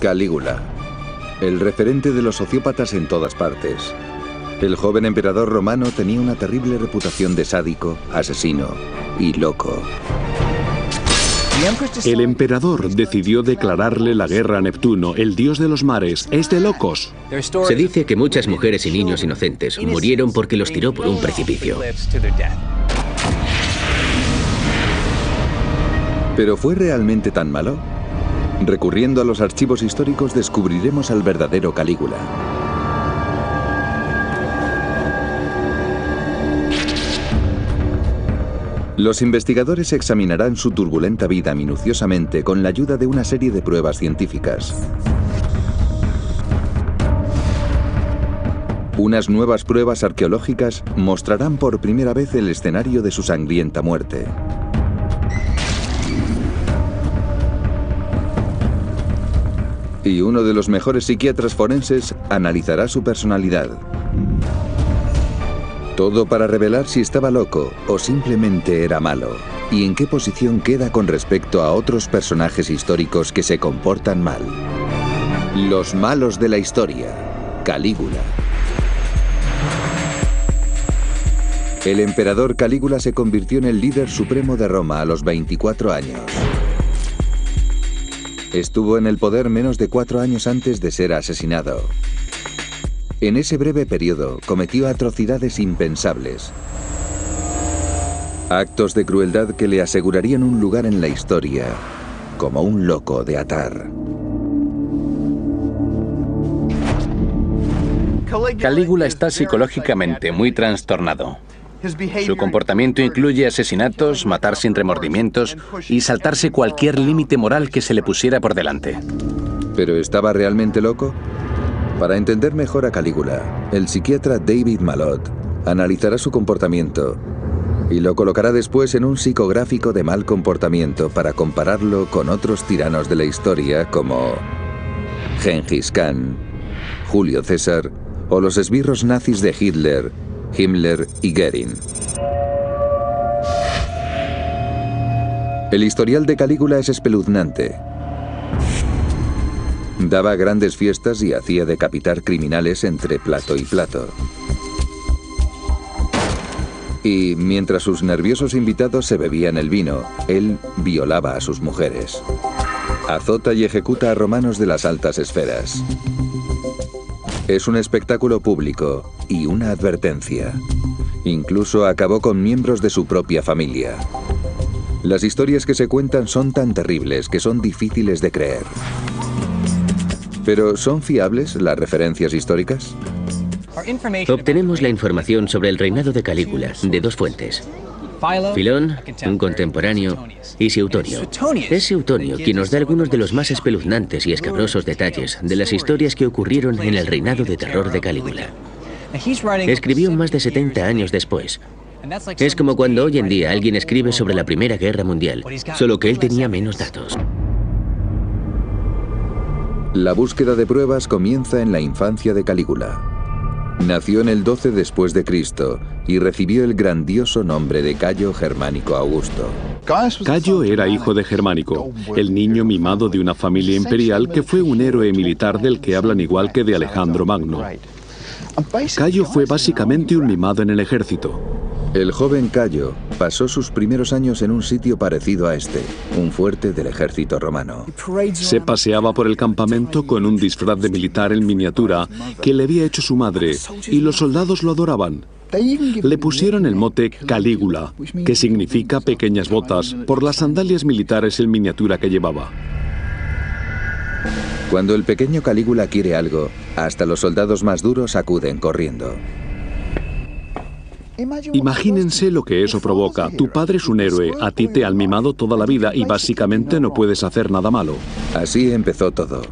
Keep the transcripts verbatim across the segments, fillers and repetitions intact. Calígula, el referente de los sociópatas en todas partes. El joven emperador romano tenía una terrible reputación de sádico, asesino y loco. El emperador decidió declararle la guerra a Neptuno, el dios de los mares. Es de locos. Se dice que muchas mujeres y niños inocentes murieron porque los tiró por un precipicio. ¿Pero fue realmente tan malo? Recurriendo a los archivos históricos descubriremos al verdadero Calígula. Los investigadores examinarán su turbulenta vida minuciosamente con la ayuda de una serie de pruebas científicas. Unas nuevas pruebas arqueológicas mostrarán por primera vez el escenario de su sangrienta muerte. Y uno de los mejores psiquiatras forenses analizará su personalidad. Todo para revelar si estaba loco o simplemente era malo, y en qué posición queda con respecto a otros personajes históricos que se comportan mal. Los malos de la historia, Calígula. El emperador Calígula se convirtió en el líder supremo de Roma a los veinticuatro años. Estuvo en el poder menos de cuatro años antes de ser asesinado. En ese breve periodo cometió atrocidades impensables. Actos de crueldad que le asegurarían un lugar en la historia, como un loco de atar. Calígula está psicológicamente muy trastornado. Su comportamiento incluye asesinatos, matar sin remordimientos y saltarse cualquier límite moral que se le pusiera por delante. ¿Pero estaba realmente loco? Para entender mejor a Calígula, el psiquiatra David Malott analizará su comportamiento y lo colocará después en un psicográfico de mal comportamiento para compararlo con otros tiranos de la historia como Gengis Khan, Julio César o los esbirros nazis de Hitler, Himmler y Goering. El historial de Calígula es espeluznante. Daba grandes fiestas y hacía decapitar criminales entre plato y plato. Y mientras sus nerviosos invitados se bebían el vino, él violaba a sus mujeres. Azota y ejecuta a romanos de las altas esferas. Es un espectáculo público y una advertencia. Incluso acabó con miembros de su propia familia. Las historias que se cuentan son tan terribles que son difíciles de creer. ¿Pero son fiables las referencias históricas? Obtenemos la información sobre el reinado de Calígula de dos fuentes. Filón, un contemporáneo, y Seutonio. Es Seutonio quien nos da algunos de los más espeluznantes y escabrosos detalles de las historias que ocurrieron en el reinado de terror de Calígula. Escribió más de setenta años después. Es como cuando hoy en día alguien escribe sobre la Primera Guerra Mundial, solo que él tenía menos datos. La búsqueda de pruebas comienza en la infancia de Calígula. Nació en el doce después de Cristo y recibió el grandioso nombre de Cayo Germánico Augusto. Cayo era hijo de Germánico, el niño mimado de una familia imperial que fue un héroe militar del que hablan igual que de Alejandro Magno. Cayo fue básicamente un mimado en el ejército. El joven Cayo pasó sus primeros años en un sitio parecido a este, un fuerte del ejército romano. Se paseaba por el campamento con un disfraz de militar en miniatura que le había hecho su madre, y los soldados lo adoraban. Le pusieron el mote Calígula, que significa pequeñas botas, por las sandalias militares en miniatura que llevaba. Cuando el pequeño Calígula quiere algo, hasta los soldados más duros acuden corriendo. Imagínense lo que eso provoca. Tu padre es un héroe, a ti te han mimado toda la vida y básicamente no puedes hacer nada malo. Así empezó todo.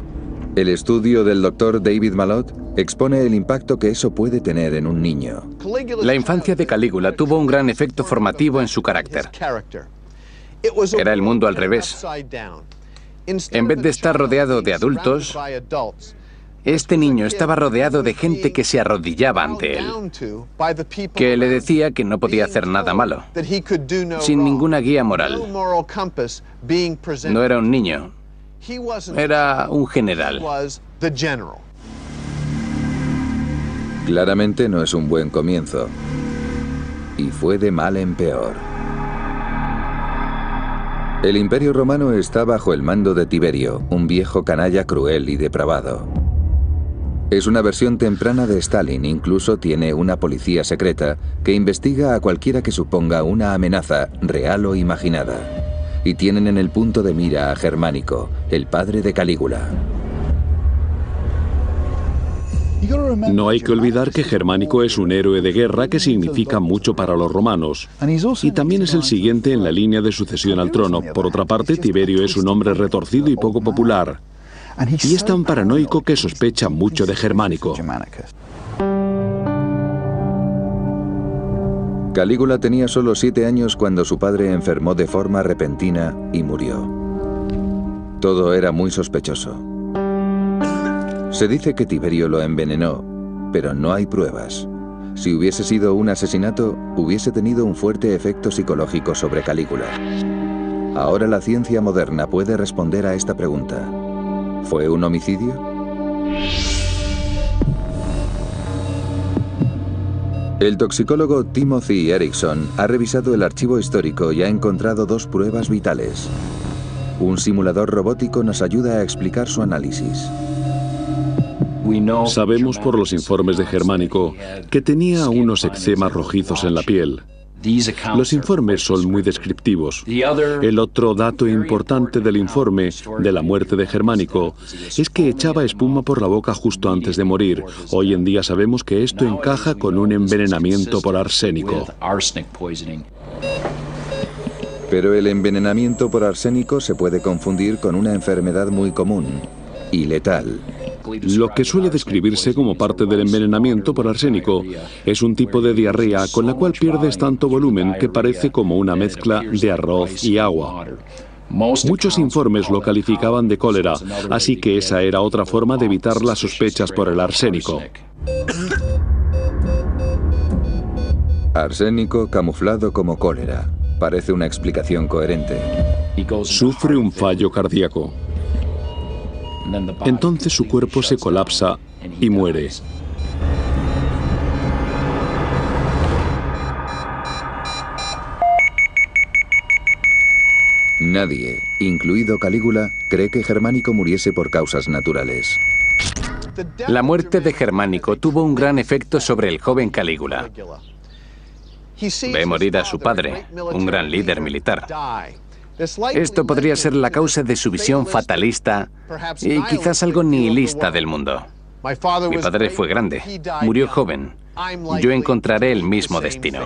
El estudio del doctor David Malott expone el impacto que eso puede tener en un niño. La infancia de Calígula tuvo un gran efecto formativo en su carácter. Era el mundo al revés. En vez de estar rodeado de adultos, este niño estaba rodeado de gente que se arrodillaba ante él, que le decía que no podía hacer nada malo, sin ninguna guía moral. No era un niño, Era un general. Claramente no es un buen comienzo. Y fue de mal en peor. El Imperio Romano está bajo el mando de Tiberio, un viejo canalla cruel y depravado. Es una versión temprana de Stalin, incluso tiene una policía secreta que investiga a cualquiera que suponga una amenaza, real o imaginada. Y tienen en el punto de mira a Germánico, el padre de Calígula. No hay que olvidar que Germánico es un héroe de guerra que significa mucho para los romanos, y también es el siguiente en la línea de sucesión al trono. Por otra parte, Tiberio es un hombre retorcido y poco popular, y es tan paranoico que sospecha mucho de Germánico. Calígula tenía solo siete años cuando su padre enfermó de forma repentina y murió. Todo era muy sospechoso. Se dice que Tiberio lo envenenó, pero no hay pruebas. Si hubiese sido un asesinato, hubiese tenido un fuerte efecto psicológico sobre Calígula. Ahora la ciencia moderna puede responder a esta pregunta. ¿Fue un homicidio? El toxicólogo Timothy Erickson ha revisado el archivo histórico y ha encontrado dos pruebas vitales. Un simulador robótico nos ayuda a explicar su análisis. Sabemos por los informes de Germánico que tenía unos eczemas rojizos en la piel. Los informes son muy descriptivos. El otro dato importante del informe de la muerte de Germánico es que echaba espuma por la boca justo antes de morir. Hoy en día sabemos que esto encaja con un envenenamiento por arsénico. Pero el envenenamiento por arsénico se puede confundir con una enfermedad muy común y letal. Lo que suele describirse como parte del envenenamiento por arsénico es un tipo de diarrea con la cual pierdes tanto volumen que parece como una mezcla de arroz y agua. Muchos informes lo calificaban de cólera, así que esa era otra forma de evitar las sospechas por el arsénico. Arsénico camuflado como cólera. Parece una explicación coherente. Sufre un fallo cardíaco. Entonces su cuerpo se colapsa y muere. Nadie, incluido Calígula, cree que Germánico muriese por causas naturales. La muerte de Germánico tuvo un gran efecto sobre el joven Calígula. Ve morir a su padre, un gran líder militar. Esto podría ser la causa de su visión fatalista y quizás algo nihilista del mundo. Mi padre fue grande, murió joven. Yo encontraré el mismo destino.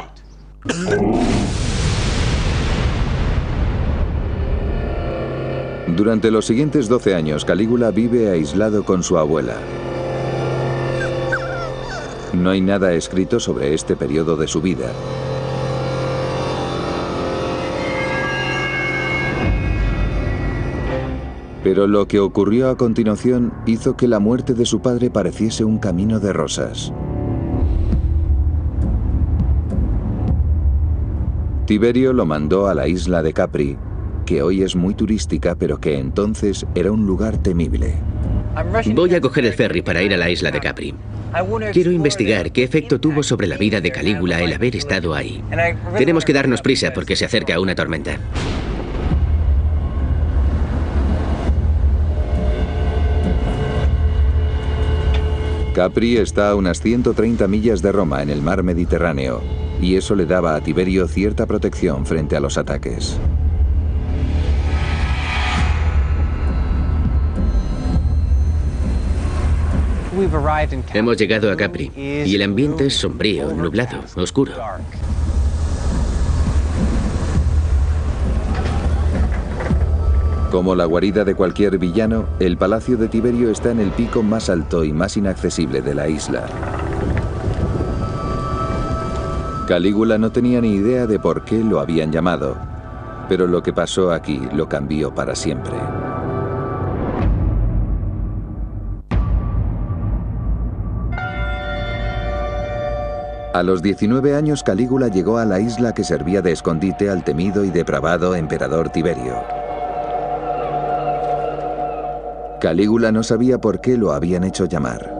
Durante los siguientes doce años, Calígula vive aislado con su abuela. No hay nada escrito sobre este periodo de su vida. Pero lo que ocurrió a continuación hizo que la muerte de su padre pareciese un camino de rosas. Tiberio lo mandó a la isla de Capri, que hoy es muy turística, pero que entonces era un lugar temible. Voy a coger el ferry para ir a la isla de Capri. Quiero investigar qué efecto tuvo sobre la vida de Calígula el haber estado ahí. Tenemos que darnos prisa porque se acerca una tormenta. Capri está a unas ciento treinta millas de Roma en el mar Mediterráneo, y eso le daba a Tiberio cierta protección frente a los ataques. Hemos llegado a Capri, y el ambiente es sombrío, nublado, oscuro. Como la guarida de cualquier villano, el palacio de Tiberio está en el pico más alto y más inaccesible de la isla. Calígula no tenía ni idea de por qué lo habían llamado, pero lo que pasó aquí lo cambió para siempre. A los diecinueve años, Calígula llegó a la isla que servía de escondite al temido y depravado emperador Tiberio. Calígula no sabía por qué lo habían hecho llamar.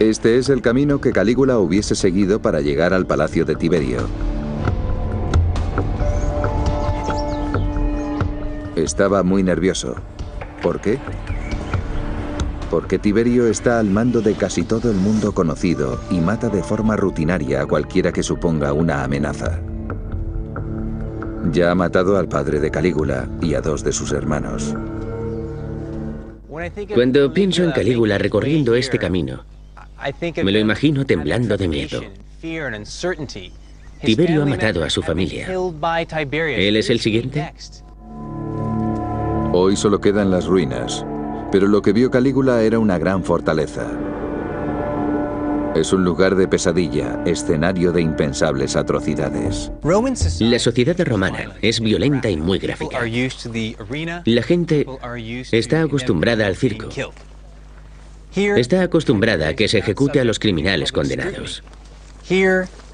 Este es el camino que Calígula hubiese seguido para llegar al palacio de Tiberio. Estaba muy nervioso. ¿Por qué? Porque Tiberio está al mando de casi todo el mundo conocido y mata de forma rutinaria a cualquiera que suponga una amenaza. Ya ha matado al padre de Calígula y a dos de sus hermanos. Cuando pienso en Calígula recorriendo este camino, me lo imagino temblando de miedo. Tiberio ha matado a su familia. ¿Él es el siguiente? Hoy solo quedan las ruinas, pero lo que vio Calígula era una gran fortaleza. Es un lugar de pesadilla, escenario de impensables atrocidades. La sociedad romana es violenta y muy gráfica. La gente está acostumbrada al circo. Está acostumbrada a que se ejecute a los criminales condenados.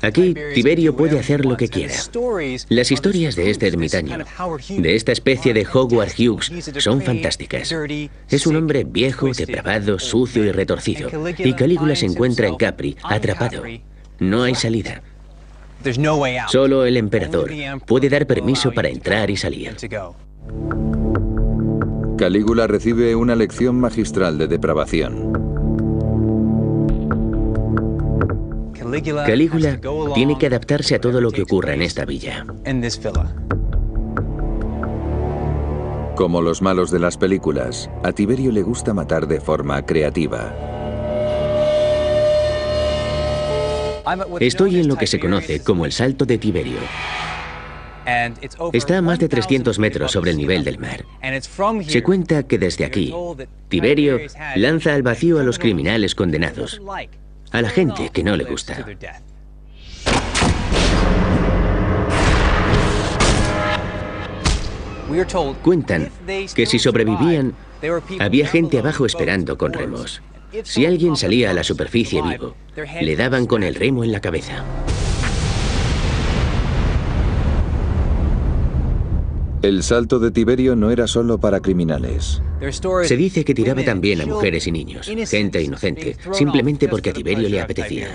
Aquí, Tiberio puede hacer lo que quiera. Las historias de este ermitaño, de esta especie de Howard Hughes, son fantásticas. Es un hombre viejo, depravado, sucio y retorcido. Y Calígula se encuentra en Capri, atrapado. No hay salida. Solo el emperador puede dar permiso para entrar y salir. Calígula recibe una lección magistral de depravación. Calígula tiene que adaptarse a todo lo que ocurra en esta villa. Como los malos de las películas, a Tiberio le gusta matar de forma creativa. Estoy en lo que se conoce como el Salto de Tiberio. Está a más de trescientos metros sobre el nivel del mar. Se cuenta que desde aquí, Tiberio lanza al vacío a los criminales condenados, a la gente que no le gusta. Cuentan que si sobrevivían, había gente abajo esperando con remos. Si alguien salía a la superficie vivo, le daban con el remo en la cabeza. El Salto de Tiberio no era solo para criminales. Se dice que tiraba también a mujeres y niños, gente inocente, simplemente porque a Tiberio le apetecía.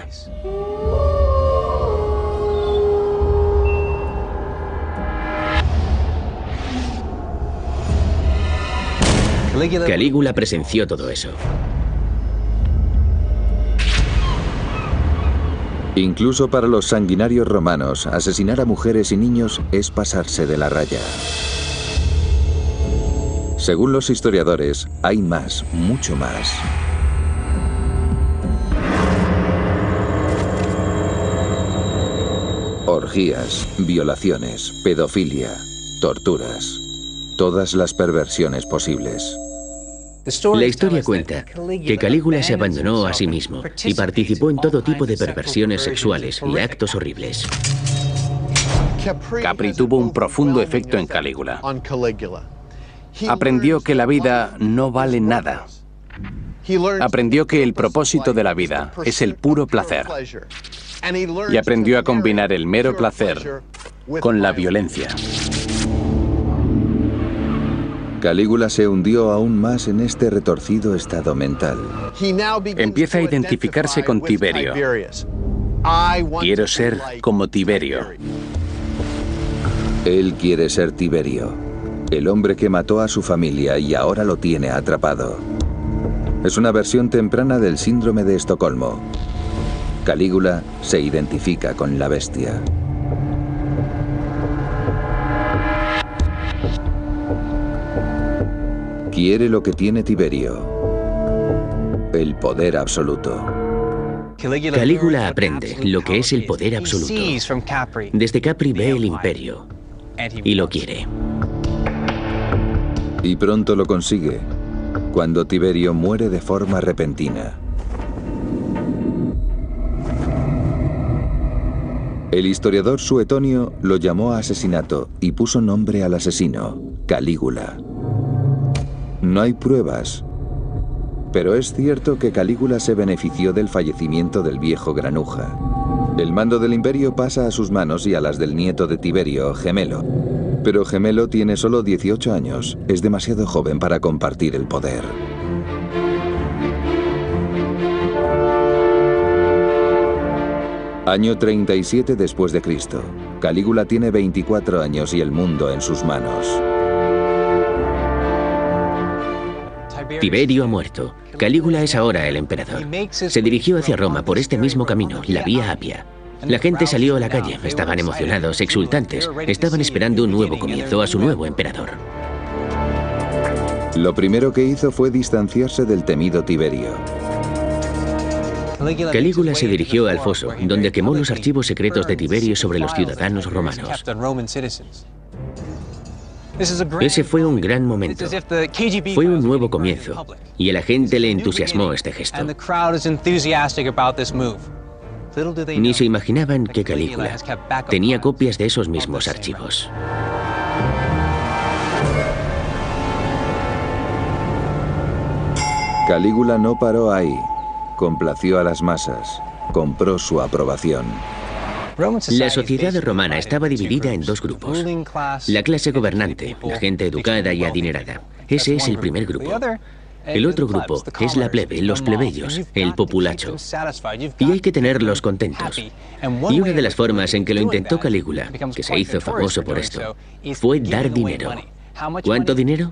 Calígula presenció todo eso. Incluso para los sanguinarios romanos, asesinar a mujeres y niños es pasarse de la raya. Según los historiadores, hay más, mucho más. Orgías, violaciones, pedofilia, torturas, todas las perversiones posibles. La historia cuenta que Calígula se abandonó a sí mismo y participó en todo tipo de perversiones sexuales y actos horribles. Capri tuvo un profundo efecto en Calígula. Aprendió que la vida no vale nada. Aprendió que el propósito de la vida es el puro placer. Y aprendió a combinar el mero placer con la violencia. Calígula se hundió aún más en este retorcido estado mental. Empieza a identificarse con Tiberio. Quiero ser como Tiberio. Él quiere ser Tiberio, el hombre que mató a su familia y ahora lo tiene atrapado. Es una versión temprana del síndrome de Estocolmo. Calígula se identifica con la bestia. Quiere lo que tiene Tiberio, el poder absoluto. Calígula aprende lo que es el poder absoluto. Desde Capri ve el imperio y lo quiere. Y pronto lo consigue, cuando Tiberio muere de forma repentina. El historiador Suetonio lo llamó asesinato y puso nombre al asesino, Calígula. No hay pruebas, pero es cierto que Calígula se benefició del fallecimiento del viejo granuja. El mando del imperio pasa a sus manos y a las del nieto de Tiberio, Gemelo. Pero Gemelo tiene solo dieciocho años, es demasiado joven para compartir el poder. Año treinta y siete después de Cristo. Calígula tiene veinticuatro años y el mundo en sus manos. Tiberio ha muerto. Calígula es ahora el emperador. Se dirigió hacia Roma por este mismo camino, la Vía Apia. La gente salió a la calle, estaban emocionados, exultantes, estaban esperando un nuevo comienzo a su nuevo emperador. Lo primero que hizo fue distanciarse del temido Tiberio. Calígula se dirigió al foso, donde quemó los archivos secretos de Tiberio sobre los ciudadanos romanos. Ese fue un gran momento. Fue un nuevo comienzo, y a la gente le entusiasmó este gesto. Ni se imaginaban que Calígula tenía copias de esos mismos archivos. Calígula no paró ahí. Complació a las masas. Compró su aprobación. La sociedad romana estaba dividida en dos grupos. La clase gobernante, la gente educada y adinerada. Ese es el primer grupo. El otro grupo es la plebe, los plebeyos, el populacho. Y hay que tenerlos contentos. Y una de las formas en que lo intentó Calígula, que se hizo famoso por esto, fue dar dinero. ¿Cuánto dinero?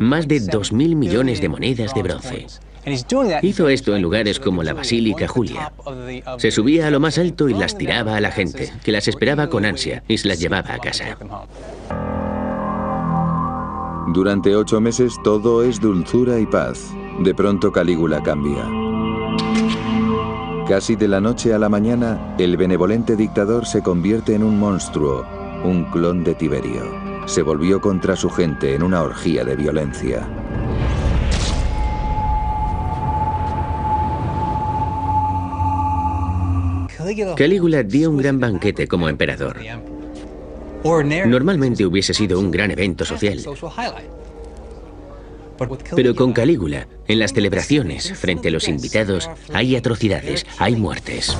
Más de dos mil millones de monedas de bronce. Hizo esto en lugares como la Basílica Julia. Se subía a lo más alto y las tiraba a la gente, que las esperaba con ansia y se las llevaba a casa. Durante ocho meses todo es dulzura y paz. De pronto Calígula cambia. Casi de la noche a la mañana, el benevolente dictador se convierte en un monstruo, un clon de Tiberio. Se volvió contra su gente en una orgía de violencia. Calígula dio un gran banquete como emperador. Normalmente hubiese sido un gran evento social. Pero con Calígula, en las celebraciones, frente a los invitados, hay atrocidades, hay muertes.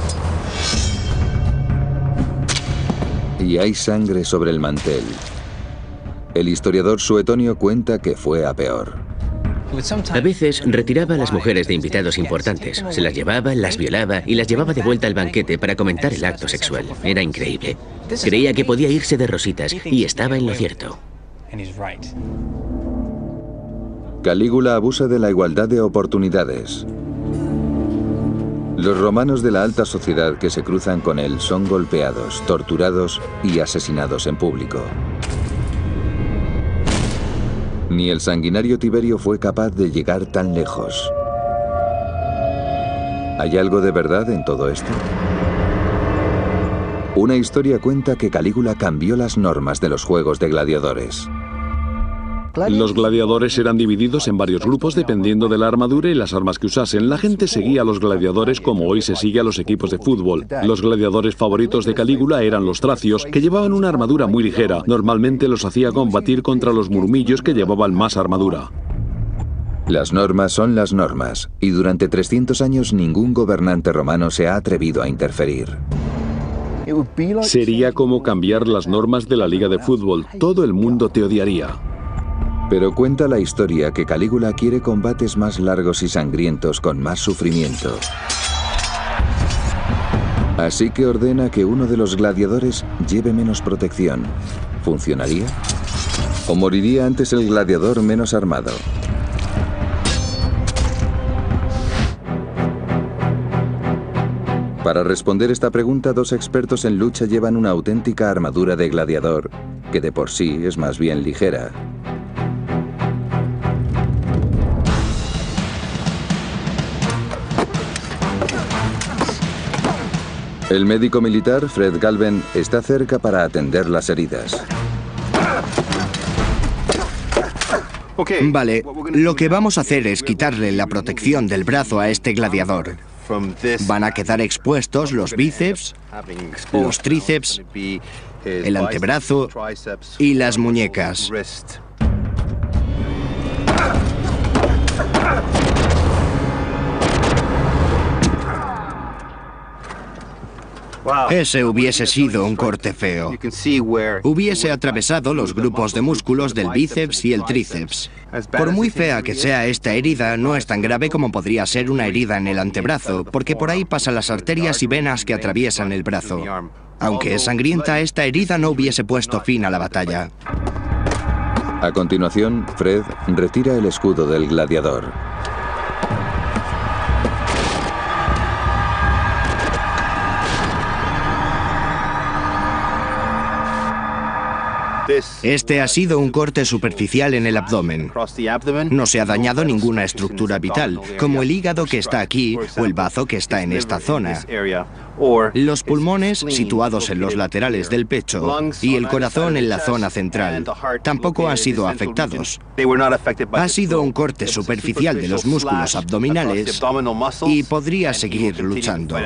Y hay sangre sobre el mantel. El historiador Suetonio cuenta que fue a peor. A veces retiraba a las mujeres de invitados importantes, se las llevaba, las violaba y las llevaba de vuelta al banquete para comentar el acto sexual. Era increíble. Creía que podía irse de rositas y estaba en lo cierto. Calígula abusa de la igualdad de oportunidades. Los romanos de la alta sociedad que se cruzan con él son golpeados, torturados y asesinados en público. Ni el sanguinario Tiberio fue capaz de llegar tan lejos. ¿Hay algo de verdad en todo esto? Una historia cuenta que Calígula cambió las normas de los juegos de gladiadores. Los gladiadores eran divididos en varios grupos dependiendo de la armadura y las armas que usasen. La gente seguía a los gladiadores como hoy se sigue a los equipos de fútbol. Los gladiadores favoritos de Calígula eran los tracios, que llevaban una armadura muy ligera. Normalmente los hacía combatir contra los murmillos, que llevaban más armadura. Las normas son las normas, y durante trescientos años ningún gobernante romano se ha atrevido a interferir. Sería como cambiar las normas de la liga de fútbol. Todo el mundo te odiaría. Pero cuenta la historia que Calígula quiere combates más largos y sangrientos con más sufrimiento. Así que ordena que uno de los gladiadores lleve menos protección. ¿Funcionaría? ¿O moriría antes el gladiador menos armado? Para responder esta pregunta, dos expertos en lucha llevan una auténtica armadura de gladiador, que de por sí es más bien ligera. El médico militar, Fred Galven, está cerca para atender las heridas. Vale, lo que vamos a hacer es quitarle la protección del brazo a este gladiador. Van a quedar expuestos los bíceps, los tríceps, el antebrazo y las muñecas. Ese hubiese sido un corte feo. Hubiese atravesado los grupos de músculos del bíceps y el tríceps. Por muy fea que sea esta herida, no es tan grave como podría ser una herida en el antebrazo, porque por ahí pasan las arterias y venas que atraviesan el brazo. Aunque es sangrienta, esta herida no hubiese puesto fin a la batalla. A continuación, Fred retira el escudo del gladiador. Este ha sido un corte superficial en el abdomen. No se ha dañado ninguna estructura vital, como el hígado que está aquí o el bazo que está en esta zona. Los pulmones situados en los laterales del pecho y el corazón en la zona central tampoco han sido afectados. Ha sido un corte superficial de los músculos abdominales y podría seguir luchando.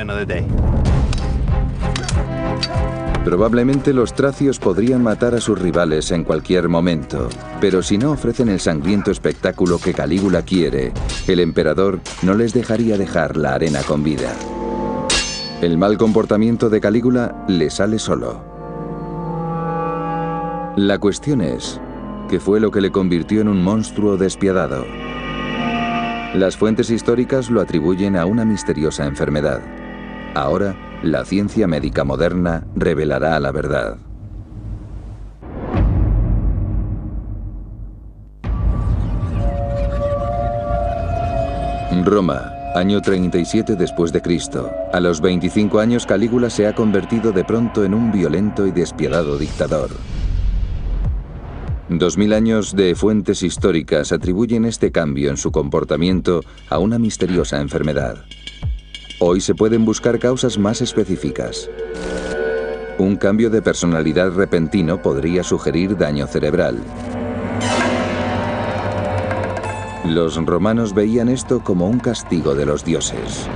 Probablemente los tracios podrían matar a sus rivales en cualquier momento, pero si no ofrecen el sangriento espectáculo que Calígula quiere, el emperador no les dejaría dejar la arena con vida. El mal comportamiento de Calígula le sale solo. La cuestión es, ¿qué fue lo que le convirtió en un monstruo despiadado? Las fuentes históricas lo atribuyen a una misteriosa enfermedad. Ahora, la ciencia médica moderna revelará la verdad. Roma, año treinta y siete después de Cristo. A los veinticinco años, Calígula se ha convertido de pronto en un violento y despiadado dictador. Dos mil años de fuentes históricas atribuyen este cambio en su comportamiento a una misteriosa enfermedad. Hoy se pueden buscar causas más específicas. Un cambio de personalidad repentino podría sugerir daño cerebral. Los romanos veían esto como un castigo de los dioses.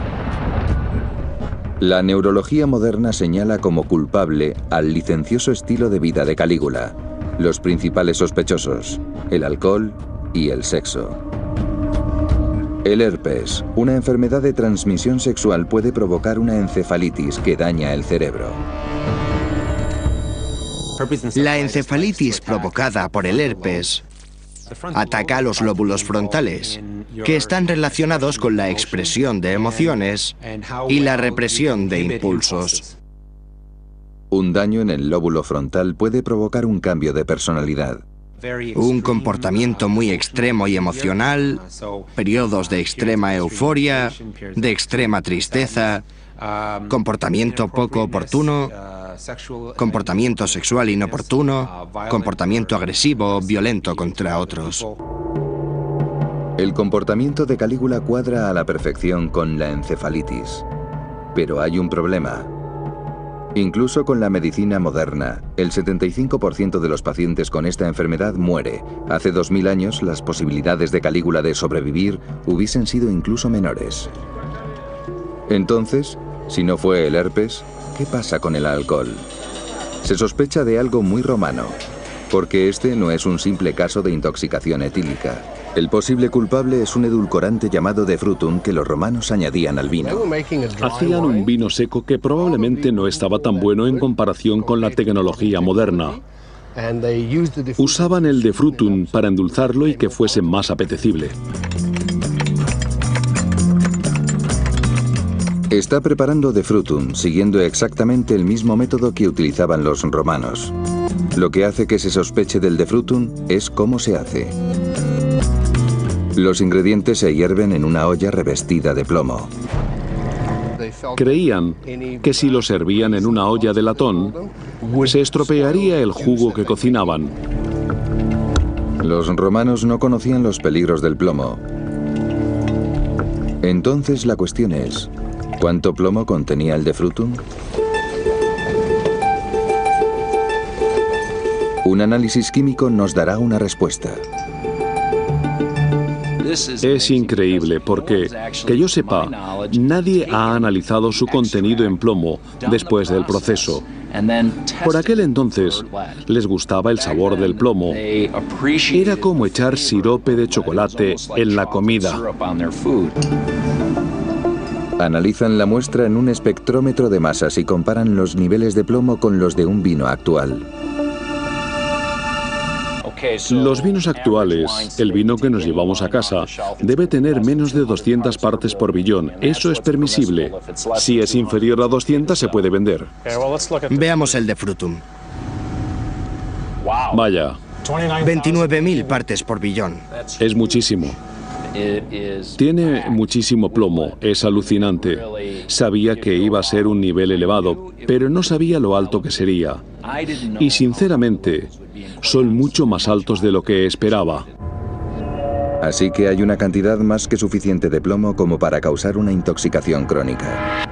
La neurología moderna señala como culpable al licencioso estilo de vida de Calígula, los principales sospechosos, el alcohol y el sexo. El herpes, una enfermedad de transmisión sexual, puede provocar una encefalitis que daña el cerebro. La encefalitis provocada por el herpes ataca los lóbulos frontales, que están relacionados con la expresión de emociones y la represión de impulsos. Un daño en el lóbulo frontal puede provocar un cambio de personalidad. Un comportamiento muy extremo y emocional, periodos de extrema euforia, de extrema tristeza, comportamiento poco oportuno, comportamiento sexual inoportuno, comportamiento agresivo, violento contra otros. El comportamiento de Calígula cuadra a la perfección con la encefalitis. Pero hay un problema. Incluso con la medicina moderna, el setenta y cinco por ciento de los pacientes con esta enfermedad muere. Hace dos mil años, las posibilidades de Calígula de sobrevivir hubiesen sido incluso menores. Entonces, si no fue el herpes, ¿qué pasa con el alcohol? Se sospecha de algo muy romano, porque este no es un simple caso de intoxicación etílica. El posible culpable es un edulcorante llamado de frutum que los romanos añadían al vino. Hacían un vino seco que probablemente no estaba tan bueno en comparación con la tecnología moderna. Usaban el de frutum para endulzarlo y que fuese más apetecible. Está preparando de frutum siguiendo exactamente el mismo método que utilizaban los romanos. Lo que hace que se sospeche del de frutum es cómo se hace. Los ingredientes se hierven en una olla revestida de plomo. Creían que si lo servían en una olla de latón, se estropearía el jugo que cocinaban. Los romanos no conocían los peligros del plomo. Entonces la cuestión es, ¿cuánto plomo contenía el de frutum? Un análisis químico nos dará una respuesta. Es increíble porque, que yo sepa, nadie ha analizado su contenido en plomo después del proceso. Por aquel entonces, les gustaba el sabor del plomo. Era como echar sirope de chocolate en la comida. Analizan la muestra en un espectrómetro de masas y comparan los niveles de plomo con los de un vino actual. Los vinos actuales, el vino que nos llevamos a casa, debe tener menos de doscientas partes por billón. Eso es permisible. Si es inferior a doscientas, se puede vender. Veamos el de Frutum. Vaya. veintinueve mil partes por billón. Es muchísimo. Tiene muchísimo plomo, es alucinante. Sabía que iba a ser un nivel elevado, pero no sabía lo alto que sería. Y sinceramente, son mucho más altos de lo que esperaba. Así que hay una cantidad más que suficiente de plomo como para causar una intoxicación crónica.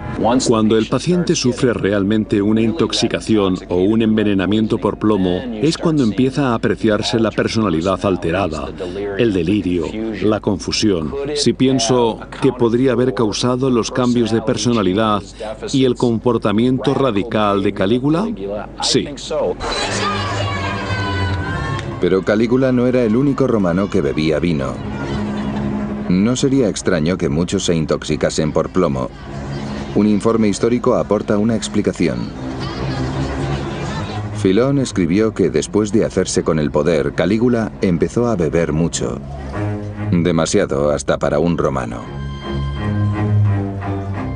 Cuando el paciente sufre realmente una intoxicación o un envenenamiento por plomo, es cuando empieza a apreciarse la personalidad alterada, el delirio, la confusión. Si pienso que podría haber causado los cambios de personalidad y el comportamiento radical de Calígula, sí. Pero Calígula no era el único romano que bebía vino. No sería extraño que muchos se intoxicasen por plomo. Un informe histórico aporta una explicación. Filón escribió que después de hacerse con el poder, Calígula empezó a beber mucho. Demasiado hasta para un romano.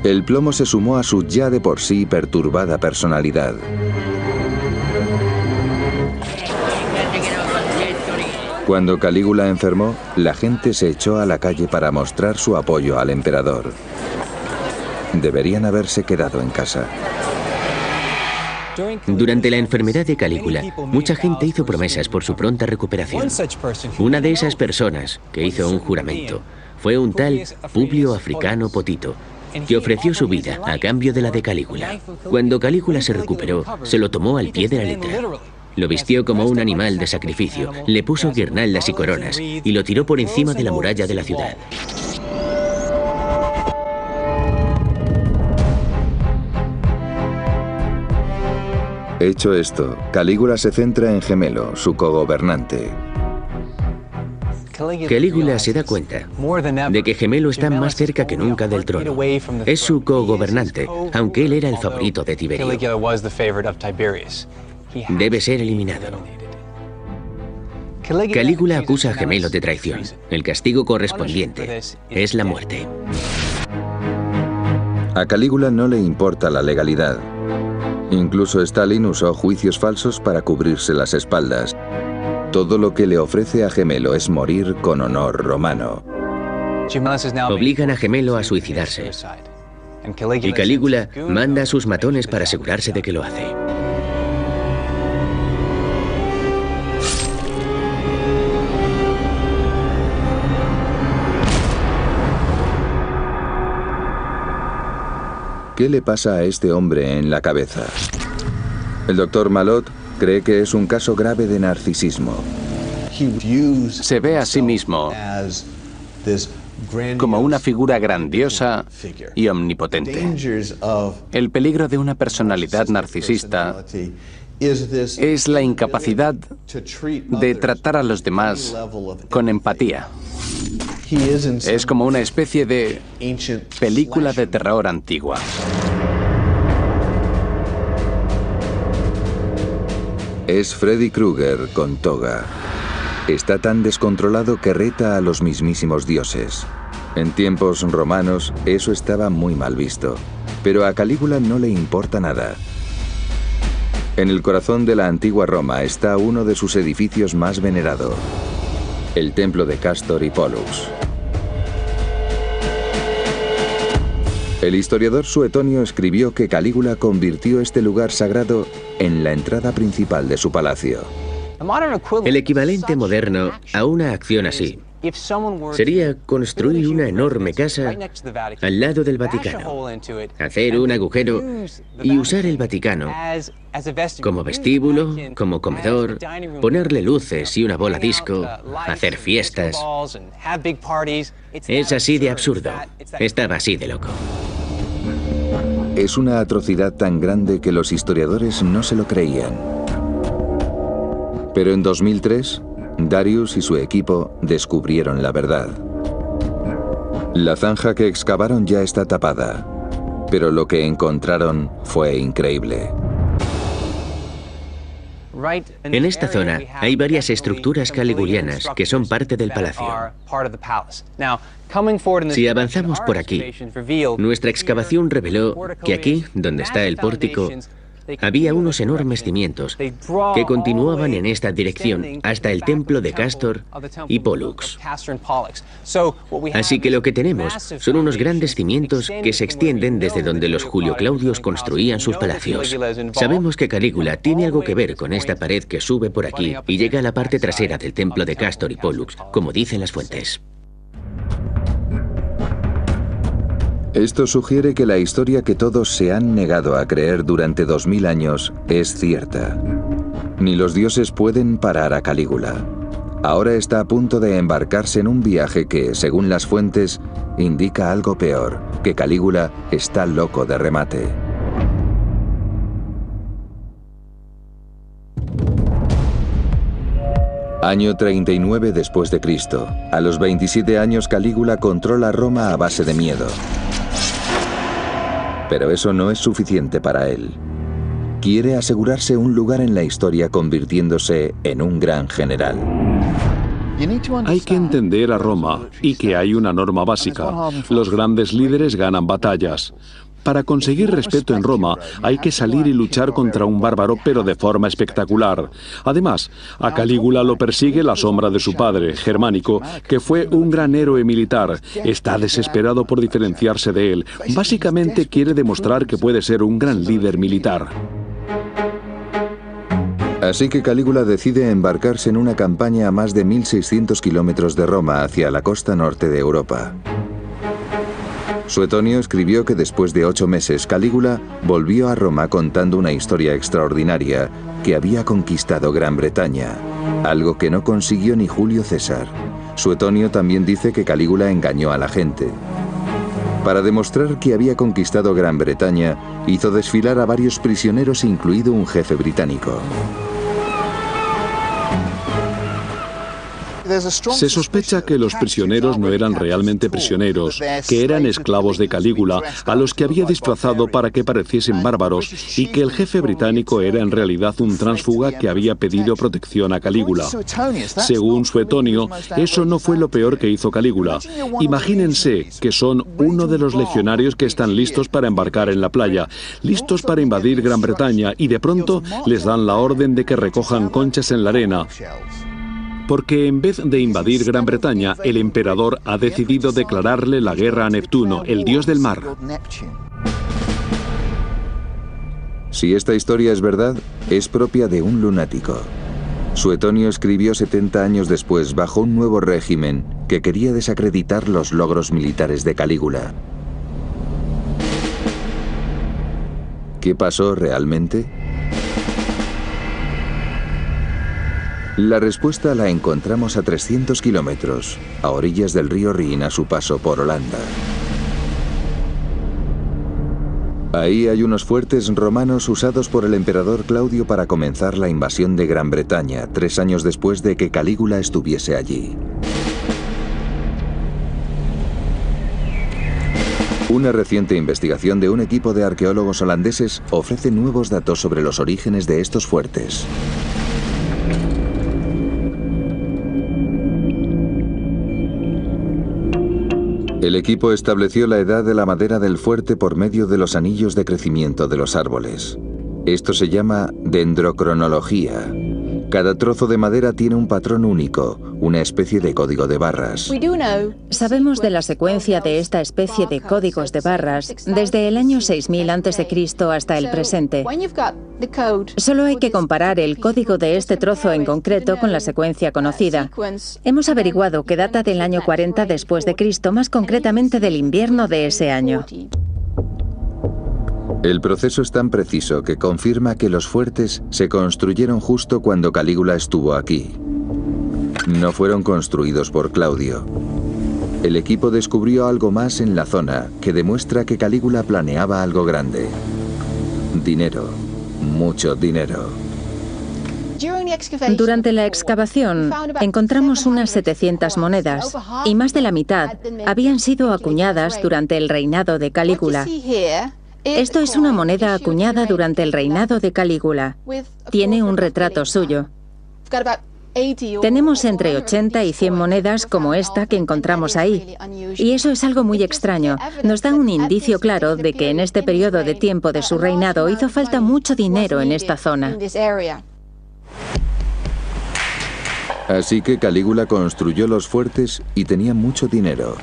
El plomo se sumó a su ya de por sí perturbada personalidad. Cuando Calígula enfermó, la gente se echó a la calle para mostrar su apoyo al emperador. Deberían haberse quedado en casa. Durante la enfermedad de Calígula, mucha gente hizo promesas por su pronta recuperación. Una de esas personas que hizo un juramento fue un tal Publio Africano Potito, que ofreció su vida a cambio de la de Calígula. Cuando Calígula se recuperó, se lo tomó al pie de la letra. Lo vistió como un animal de sacrificio, le puso guirnaldas y coronas y lo tiró por encima de la muralla de la ciudad. Hecho esto, Calígula se centra en Gemelo, su cogobernante. Calígula se da cuenta de que Gemelo está más cerca que nunca del trono. Es su cogobernante, aunque él era el favorito de Tiberio. Debe ser eliminado. Calígula acusa a Gemelo de traición. El castigo correspondiente es la muerte. A Calígula no le importa la legalidad. Incluso Stalin usó juicios falsos para cubrirse las espaldas. Todo lo que le ofrece a Gemelo es morir con honor romano. Obligan a Gemelo a suicidarse. Y Calígula manda a sus matones para asegurarse de que lo hace. ¿Qué le pasa a este hombre en la cabeza? El doctor Malot cree que es un caso grave de narcisismo. Se ve a sí mismo como una figura grandiosa y omnipotente. El peligro de una personalidad narcisista es la incapacidad de tratar a los demás con empatía. Es como una especie de película de terror antigua. Es Freddy Krueger con toga. Está tan descontrolado que reta a los mismísimos dioses. En tiempos romanos eso estaba muy mal visto, pero a Calígula no le importa nada. En el corazón de la antigua Roma está uno de sus edificios más venerados. El templo de Castor y Pollux. El historiador suetonio escribió que Calígula convirtió este lugar sagrado en la entrada principal de su palacio. El equivalente moderno a una acción así sería construir una enorme casa al lado del Vaticano, hacer un agujero y usar el Vaticano como vestíbulo, como comedor, ponerle luces y una bola disco, hacer fiestas. Es así de absurdo. Estaba así de loco. Es una atrocidad tan grande que los historiadores no se lo creían. Pero en dos mil tres... Darius y su equipo descubrieron la verdad. La zanja que excavaron ya está tapada, pero lo que encontraron fue increíble. En esta zona hay varias estructuras caligulianas que son parte del palacio. Si avanzamos por aquí, nuestra excavación reveló que aquí, donde está el pórtico, había unos enormes cimientos que continuaban en esta dirección hasta el templo de Castor y Pollux. Así que lo que tenemos son unos grandes cimientos que se extienden desde donde los Julio Claudios construían sus palacios. Sabemos que Calígula tiene algo que ver con esta pared que sube por aquí y llega a la parte trasera del templo de Castor y Pollux, como dicen las fuentes. Esto sugiere que la historia que todos se han negado a creer durante dos mil años es cierta. Ni los dioses pueden parar a Calígula. Ahora está a punto de embarcarse en un viaje que, según las fuentes, indica algo peor, que Calígula está loco de remate. Año treinta y nueve después de Cristo. A los veintisiete años Calígula controla Roma a base de miedo. Pero eso no es suficiente para él. Quiere asegurarse un lugar en la historia convirtiéndose en un gran general. Hay que entender a Roma y que hay una norma básica. Los grandes líderes ganan batallas. Para conseguir respeto en Roma hay que salir y luchar contra un bárbaro, pero de forma espectacular. Además, a Calígula lo persigue la sombra de su padre, Germánico, que fue un gran héroe militar. Está desesperado por diferenciarse de él. Básicamente quiere demostrar que puede ser un gran líder militar. Así que Calígula decide embarcarse en una campaña a más de mil seiscientos kilómetros de Roma hacia la costa norte de Europa. Suetonio escribió que después de ocho meses Calígula volvió a Roma contando una historia extraordinaria, que había conquistado Gran Bretaña, algo que no consiguió ni Julio César. Suetonio también dice que Calígula engañó a la gente. Para demostrar que había conquistado Gran Bretaña, hizo desfilar a varios prisioneros, incluido un jefe británico. Se sospecha que los prisioneros no eran realmente prisioneros, que eran esclavos de Calígula, a los que había disfrazado para que pareciesen bárbaros, y que el jefe británico era en realidad un tránsfuga que había pedido protección a Calígula. Según Suetonio, eso no fue lo peor que hizo Calígula. Imagínense que son uno de los legionarios que están listos para embarcar en la playa, listos para invadir Gran Bretaña, y de pronto les dan la orden de que recojan conchas en la arena. Porque en vez de invadir Gran Bretaña, el emperador ha decidido declararle la guerra a Neptuno, el dios del mar. Si esta historia es verdad, es propia de un lunático. Suetonio escribió setenta años después bajo un nuevo régimen que quería desacreditar los logros militares de Calígula. ¿Qué pasó realmente? La respuesta la encontramos a trescientos kilómetros, a orillas del río Rin, a su paso por Holanda. Ahí hay unos fuertes romanos usados por el emperador Claudio para comenzar la invasión de Gran Bretaña, tres años después de que Calígula estuviese allí. Una reciente investigación de un equipo de arqueólogos holandeses ofrece nuevos datos sobre los orígenes de estos fuertes. El equipo estableció la edad de la madera del fuerte por medio de los anillos de crecimiento de los árboles. Esto se llama dendrocronología. Cada trozo de madera tiene un patrón único, una especie de código de barras. Sabemos de la secuencia de esta especie de códigos de barras desde el año seis mil antes de Cristo hasta el presente. Solo hay que comparar el código de este trozo en concreto con la secuencia conocida. Hemos averiguado que data del año cuarenta después de Cristo, más concretamente del invierno de ese año. El proceso es tan preciso que confirma que los fuertes se construyeron justo cuando Calígula estuvo aquí. No fueron construidos por Claudio. El equipo descubrió algo más en la zona que demuestra que Calígula planeaba algo grande. Dinero, mucho dinero. Durante la excavación encontramos unas setecientas monedas y más de la mitad habían sido acuñadas durante el reinado de Calígula. Esto es una moneda acuñada durante el reinado de Calígula. Tiene un retrato suyo. Tenemos entre ochenta y cien monedas como esta que encontramos ahí. Y eso es algo muy extraño. Nos da un indicio claro de que en este periodo de tiempo de su reinado hizo falta mucho dinero en esta zona. Así que Calígula construyó los fuertes y tenía mucho dinero.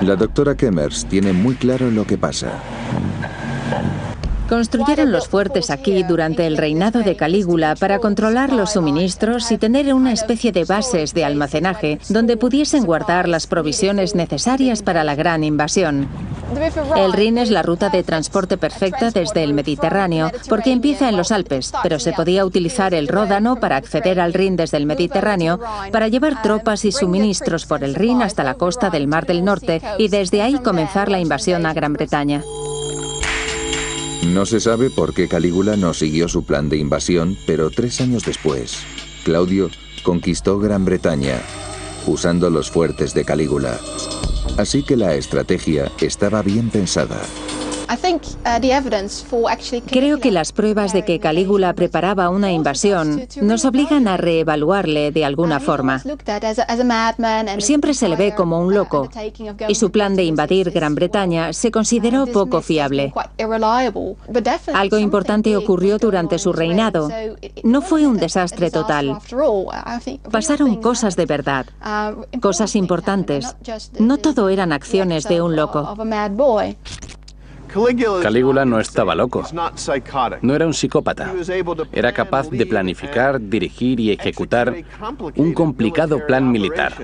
La doctora Kemmers tiene muy claro lo que pasa. Construyeron los fuertes aquí durante el reinado de Calígula para controlar los suministros y tener una especie de bases de almacenaje donde pudiesen guardar las provisiones necesarias para la gran invasión. El Rin es la ruta de transporte perfecta desde el Mediterráneo porque empieza en los Alpes, pero se podía utilizar el Ródano para acceder al Rin desde el Mediterráneo para llevar tropas y suministros por el Rin hasta la costa del Mar del Norte y desde ahí comenzar la invasión a Gran Bretaña. No se sabe por qué Calígula no siguió su plan de invasión, pero tres años después, Claudio conquistó Gran Bretaña, usando los fuertes de Calígula. Así que la estrategia estaba bien pensada. Creo que las pruebas de que Calígula preparaba una invasión nos obligan a reevaluarle de alguna forma. Siempre se le ve como un loco, y su plan de invadir Gran Bretaña se consideró poco fiable. Algo importante ocurrió durante su reinado. No fue un desastre total. Pasaron cosas de verdad, cosas importantes. No todo eran acciones de un loco. Calígula no estaba loco, no era un psicópata. Era capaz de planificar, dirigir y ejecutar un complicado plan militar.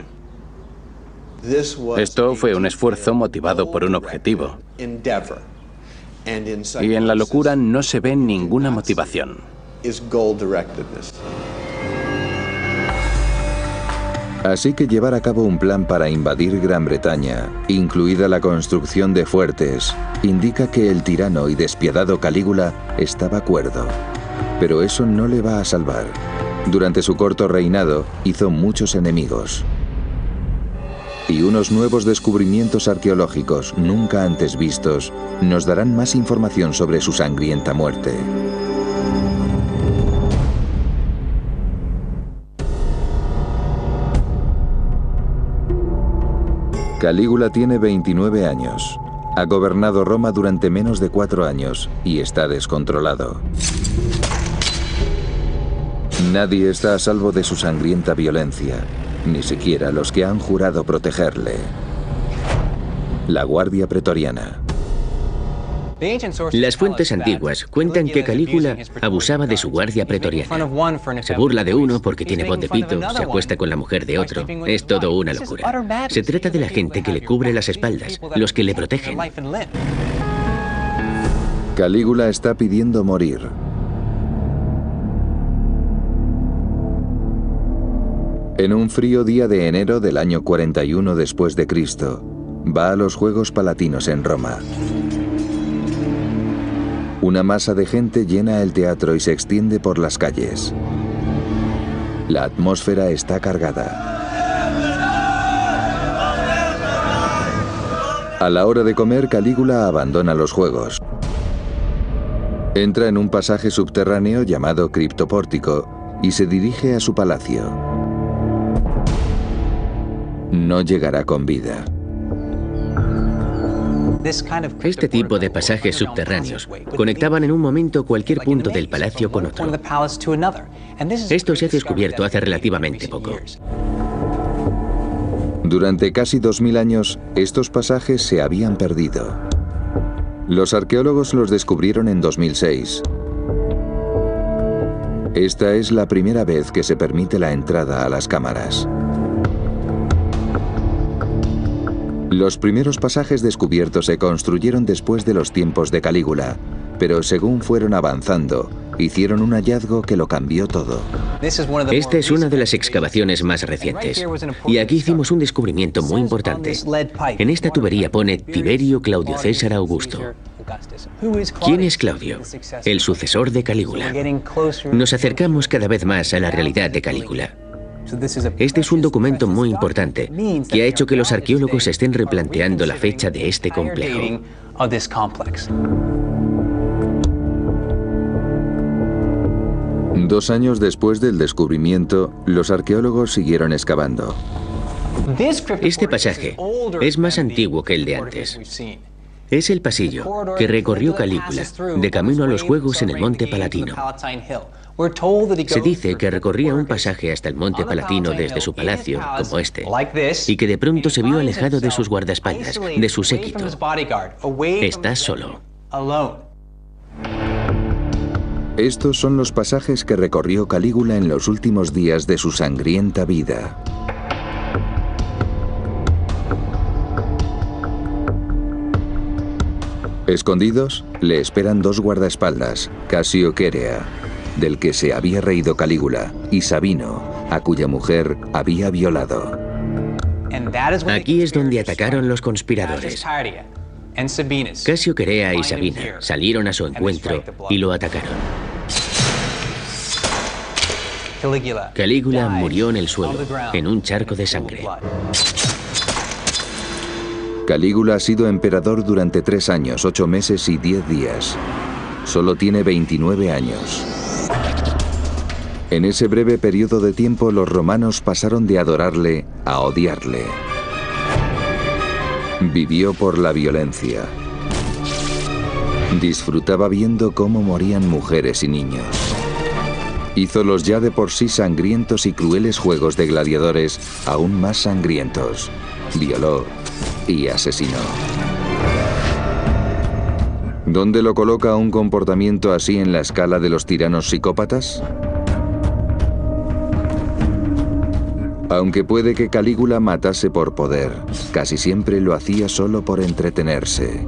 Esto fue un esfuerzo motivado por un objetivo. Y en la locura no se ve ninguna motivación. Así que llevar a cabo un plan para invadir Gran Bretaña, incluida la construcción de fuertes, indica que el tirano y despiadado Calígula estaba cuerdo. Pero eso no le va a salvar. Durante su corto reinado hizo muchos enemigos. Y unos nuevos descubrimientos arqueológicos nunca antes vistos nos darán más información sobre su sangrienta muerte. Calígula tiene veintinueve años, ha gobernado Roma durante menos de cuatro años y está descontrolado. Nadie está a salvo de su sangrienta violencia, ni siquiera los que han jurado protegerle. La Guardia Pretoriana. Las fuentes antiguas cuentan que Calígula abusaba de su guardia pretoriana. Se burla de uno porque tiene voz de pito, se acuesta con la mujer de otro. Es todo una locura. Se trata de la gente que le cubre las espaldas, los que le protegen. Calígula está pidiendo morir. En un frío día de enero del año cuarenta y uno después de Cristo, va a los Juegos Palatinos en Roma. Una masa de gente llena el teatro y se extiende por las calles. La atmósfera está cargada. A la hora de comer, Calígula abandona los juegos. Entra en un pasaje subterráneo llamado Criptopórtico y se dirige a su palacio. No llegará con vida. Este tipo de pasajes subterráneos conectaban en un momento cualquier punto del palacio con otro. Esto se ha descubierto hace relativamente poco. Durante casi dos mil años, estos pasajes se habían perdido. Los arqueólogos los descubrieron en dos mil seis. Esta es la primera vez que se permite la entrada a las cámaras. Los primeros pasajes descubiertos se construyeron después de los tiempos de Calígula, pero según fueron avanzando, hicieron un hallazgo que lo cambió todo. Esta es una de las excavaciones más recientes, y aquí hicimos un descubrimiento muy importante. En esta tubería pone Tiberio Claudio César Augusto. ¿Quién es Claudio, el sucesor de Calígula? Nos acercamos cada vez más a la realidad de Calígula. Este es un documento muy importante que ha hecho que los arqueólogos estén replanteando la fecha de este complejo. Dos años después del descubrimiento, los arqueólogos siguieron excavando. Este pasaje es más antiguo que el de antes. Es el pasillo que recorrió Calígula de camino a los Juegos en el Monte Palatino. Se dice que recorría un pasaje hasta el Monte Palatino desde su palacio, como este, y que de pronto se vio alejado de sus guardaespaldas, de su séquito. Está solo. Estos son los pasajes que recorrió Calígula en los últimos días de su sangrienta vida. Escondidos, le esperan dos guardaespaldas, Casio Querea, del que se había reído Calígula, y Sabino, a cuya mujer había violado. Aquí es donde atacaron los conspiradores. Casio Querea y Sabina salieron a su encuentro y lo atacaron. Calígula murió en el suelo, en un charco de sangre. Calígula ha sido emperador durante tres años, ocho meses y diez días. Solo tiene veintinueve años. En ese breve periodo de tiempo, los romanos pasaron de adorarle a odiarle. Vivió por la violencia. Disfrutaba viendo cómo morían mujeres y niños. Hizo los ya de por sí sangrientos y crueles juegos de gladiadores aún más sangrientos. Violó y asesinó. ¿Dónde lo coloca un comportamiento así en la escala de los tiranos psicópatas? Aunque puede que Calígula matase por poder, casi siempre lo hacía solo por entretenerse.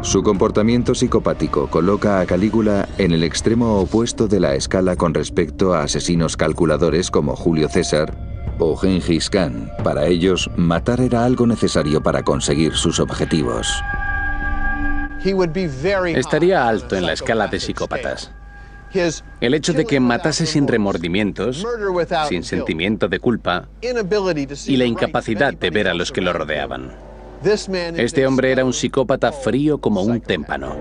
Su comportamiento psicopático coloca a Calígula en el extremo opuesto de la escala con respecto a asesinos calculadores como Julio César o Gengis Khan. Para ellos, matar era algo necesario para conseguir sus objetivos. Estaría alto en la escala de psicópatas. El hecho de que matase sin remordimientos, sin sentimiento de culpa, y la incapacidad de ver a los que lo rodeaban. Este hombre era un psicópata frío como un témpano.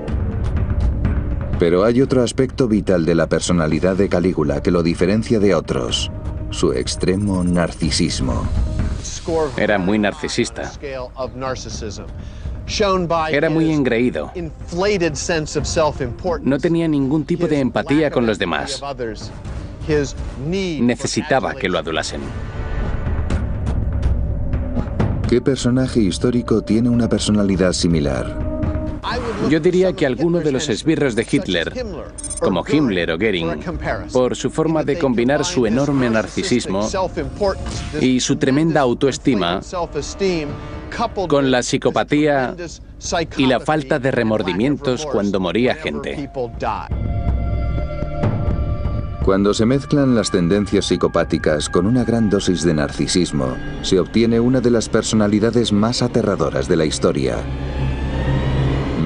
Pero hay otro aspecto vital de la personalidad de Calígula que lo diferencia de otros: su extremo narcisismo. Era muy narcisista. Era muy engreído. No tenía ningún tipo de empatía con los demás. Necesitaba que lo adulasen. ¿Qué personaje histórico tiene una personalidad similar? Yo diría que alguno de los esbirros de Hitler, como Himmler o Goering, por su forma de combinar su enorme narcisismo y su tremenda autoestima con la psicopatía y la falta de remordimientos cuando moría gente. Cuando se mezclan las tendencias psicopáticas con una gran dosis de narcisismo, se obtiene una de las personalidades más aterradoras de la historia.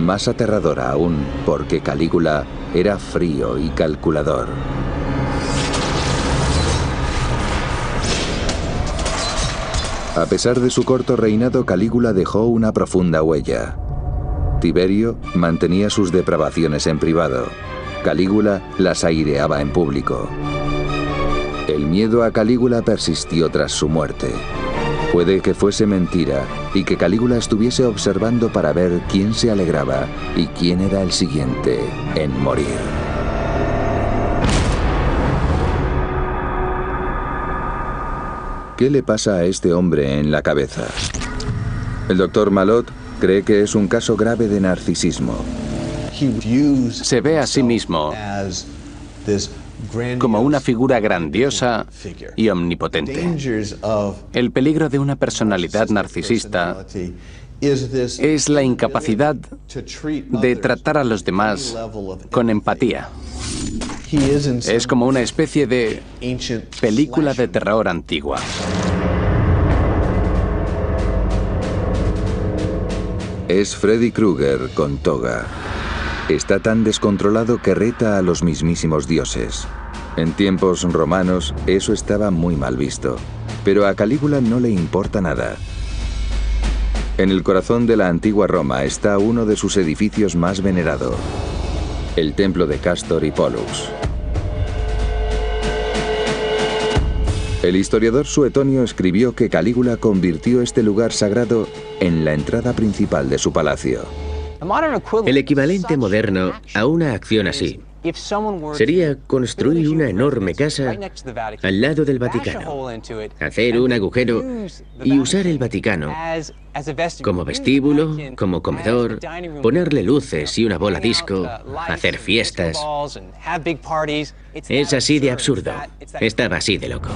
Más aterradora aún, porque Calígula era frío y calculador. A pesar de su corto reinado, Calígula dejó una profunda huella. Tiberio mantenía sus depravaciones en privado. Calígula las aireaba en público. El miedo a Calígula persistió tras su muerte. Puede que fuese mentira y que Calígula estuviese observando para ver quién se alegraba y quién era el siguiente en morir. ¿Qué le pasa a este hombre en la cabeza? El doctor Malot cree que es un caso grave de narcisismo. Se ve a sí mismo como una figura grandiosa y omnipotente. El peligro de una personalidad narcisista es la incapacidad de tratar a los demás con empatía. Es como una especie de película de terror antigua. Es Freddy Krueger con toga. Está tan descontrolado que reta a los mismísimos dioses. En tiempos romanos eso estaba muy mal visto, pero a Calígula no le importa nada. En el corazón de la antigua Roma está uno de sus edificios más venerado, el templo de Castor y Pollux. El historiador suetonio escribió que Calígula convirtió este lugar sagrado en la entrada principal de su palacio. El equivalente moderno a una acción así sería construir una enorme casa al lado del Vaticano, hacer un agujero y usar el Vaticano como vestíbulo, como comedor, ponerle luces y una bola disco, hacer fiestas. Es así de absurdo. Estaba así de loco.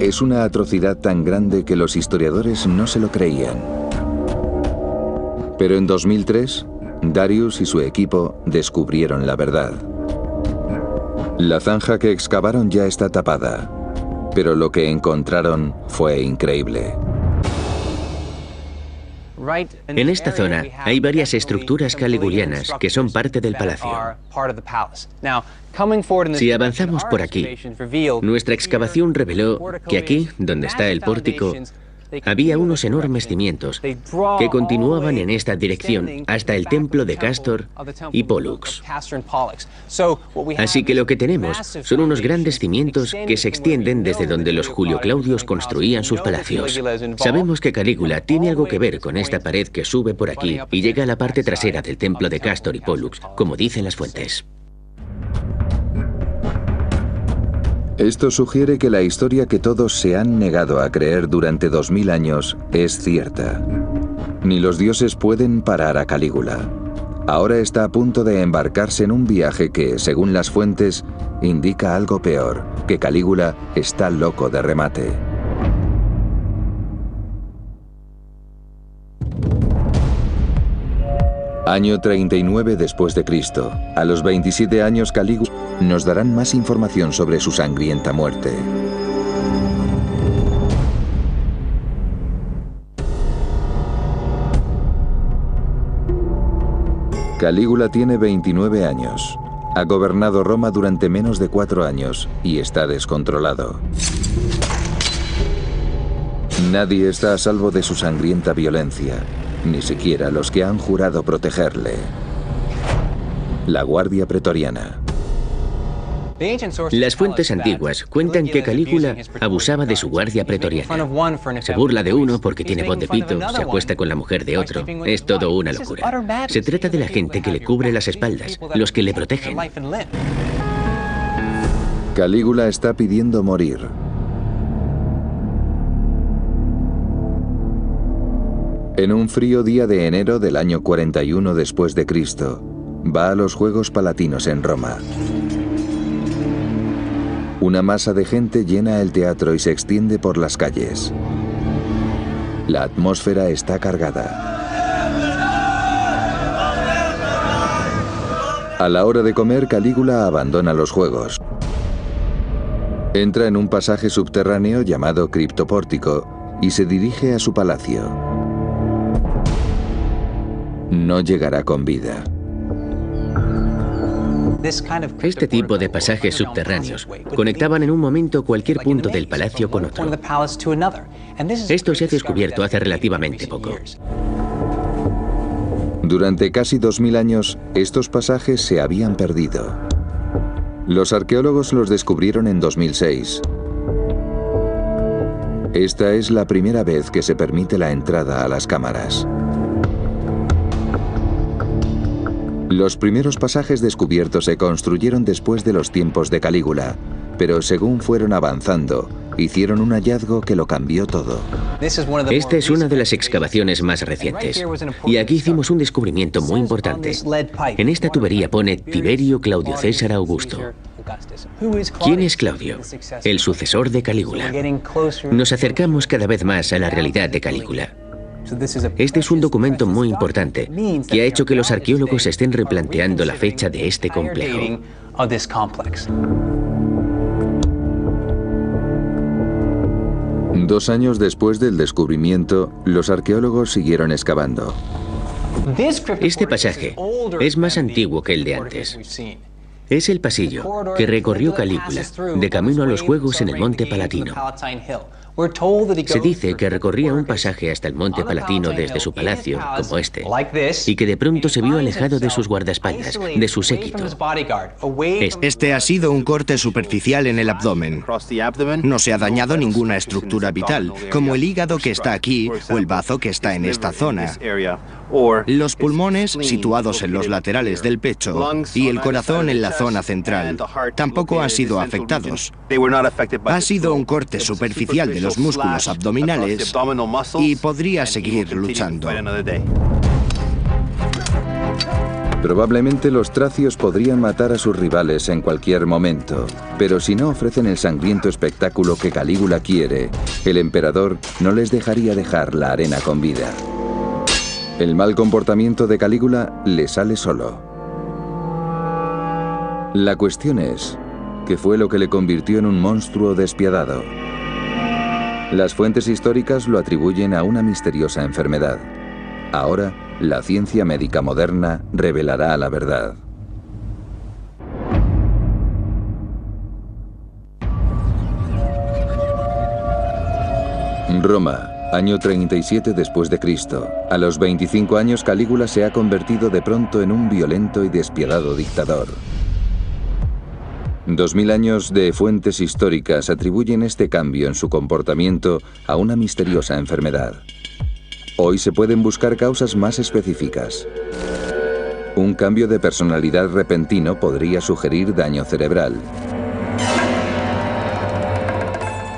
Es una atrocidad tan grande que los historiadores no se lo creían. Pero en dos mil tres... Darius y su equipo descubrieron la verdad. La zanja que excavaron ya está tapada, pero lo que encontraron fue increíble. En esta zona hay varias estructuras caligulianas que son parte del palacio. Si avanzamos por aquí, nuestra excavación reveló que aquí, donde está el pórtico, había unos enormes cimientos que continuaban en esta dirección hasta el templo de Castor y Pollux. Así que lo que tenemos son unos grandes cimientos que se extienden desde donde los Julio Claudios construían sus palacios. Sabemos que Calígula tiene algo que ver con esta pared que sube por aquí y llega a la parte trasera del templo de Castor y Pollux, como dicen las fuentes. Esto sugiere que la historia que todos se han negado a creer durante dos mil años es cierta. Ni los dioses pueden parar a Calígula. Ahora está a punto de embarcarse en un viaje que, según las fuentes, indica algo peor, que Calígula está loco de remate. Año treinta y nueve después de Cristo. A los veintisiete años Calígula nos darán más información sobre su sangrienta muerte. Calígula tiene veintinueve años. Ha gobernado Roma durante menos de cuatro años y está descontrolado. Nadie está a salvo de su sangrienta violencia. Ni siquiera los que han jurado protegerle. La Guardia Pretoriana. Las fuentes antiguas cuentan que Calígula abusaba de su guardia pretoriana. Se burla de uno porque tiene voz de pito, se acuesta con la mujer de otro. Es todo una locura. Se trata de la gente que le cubre las espaldas, los que le protegen. Calígula está pidiendo morir. En un frío día de enero del año cuarenta y uno después de Cristo, va a los Juegos Palatinos en Roma. Una masa de gente llena el teatro y se extiende por las calles. La atmósfera está cargada. A la hora de comer, Calígula abandona los Juegos. Entra en un pasaje subterráneo llamado Criptopórtico y se dirige a su palacio. No llegará con vida. Este tipo de pasajes subterráneos conectaban en un momento cualquier punto del palacio con otro. Esto se ha descubierto hace relativamente poco. Durante casi dos mil años, estos pasajes se habían perdido. Los arqueólogos los descubrieron en dos mil seis. Esta es la primera vez que se permite la entrada a las cámaras. Los primeros pasajes descubiertos se construyeron después de los tiempos de Calígula, pero según fueron avanzando, hicieron un hallazgo que lo cambió todo. Esta es una de las excavaciones más recientes, y aquí hicimos un descubrimiento muy importante. En esta tubería pone Tiberio Claudio César Augusto. ¿Quién es Claudio? El sucesor de Calígula. Nos acercamos cada vez más a la realidad de Calígula. Este es un documento muy importante que ha hecho que los arqueólogos estén replanteando la fecha de este complejo. Dos años después del descubrimiento, los arqueólogos siguieron excavando. Este pasaje es más antiguo que el de antes. Es el pasillo que recorrió Calígula de camino a los Juegos en el Monte Palatino. Se dice que recorría un pasaje hasta el Monte Palatino desde su palacio, como este, y que de pronto se vio alejado de sus guardaespaldas, de su séquito. Este ha sido un corte superficial en el abdomen. No se ha dañado ninguna estructura vital, como el hígado que está aquí o el bazo que está en esta zona. Los pulmones situados en los laterales del pecho y el corazón en la zona central tampoco han sido afectados. Ha sido un corte superficial de los músculos abdominales y podría seguir luchando. Probablemente los tracios podrían matar a sus rivales en cualquier momento, pero si no ofrecen el sangriento espectáculo que Calígula quiere, el emperador no les dejaría dejar la arena con vida. El mal comportamiento de Calígula le sale solo. La cuestión es, ¿qué fue lo que le convirtió en un monstruo despiadado? Las fuentes históricas lo atribuyen a una misteriosa enfermedad. Ahora, la ciencia médica moderna revelará la verdad. Roma. Año treinta y siete después de Cristo. A los veinticinco años, Calígula se ha convertido de pronto en un violento y despiadado dictador. Dos mil años de fuentes históricas atribuyen este cambio en su comportamiento a una misteriosa enfermedad. Hoy se pueden buscar causas más específicas. Un cambio de personalidad repentino podría sugerir daño cerebral.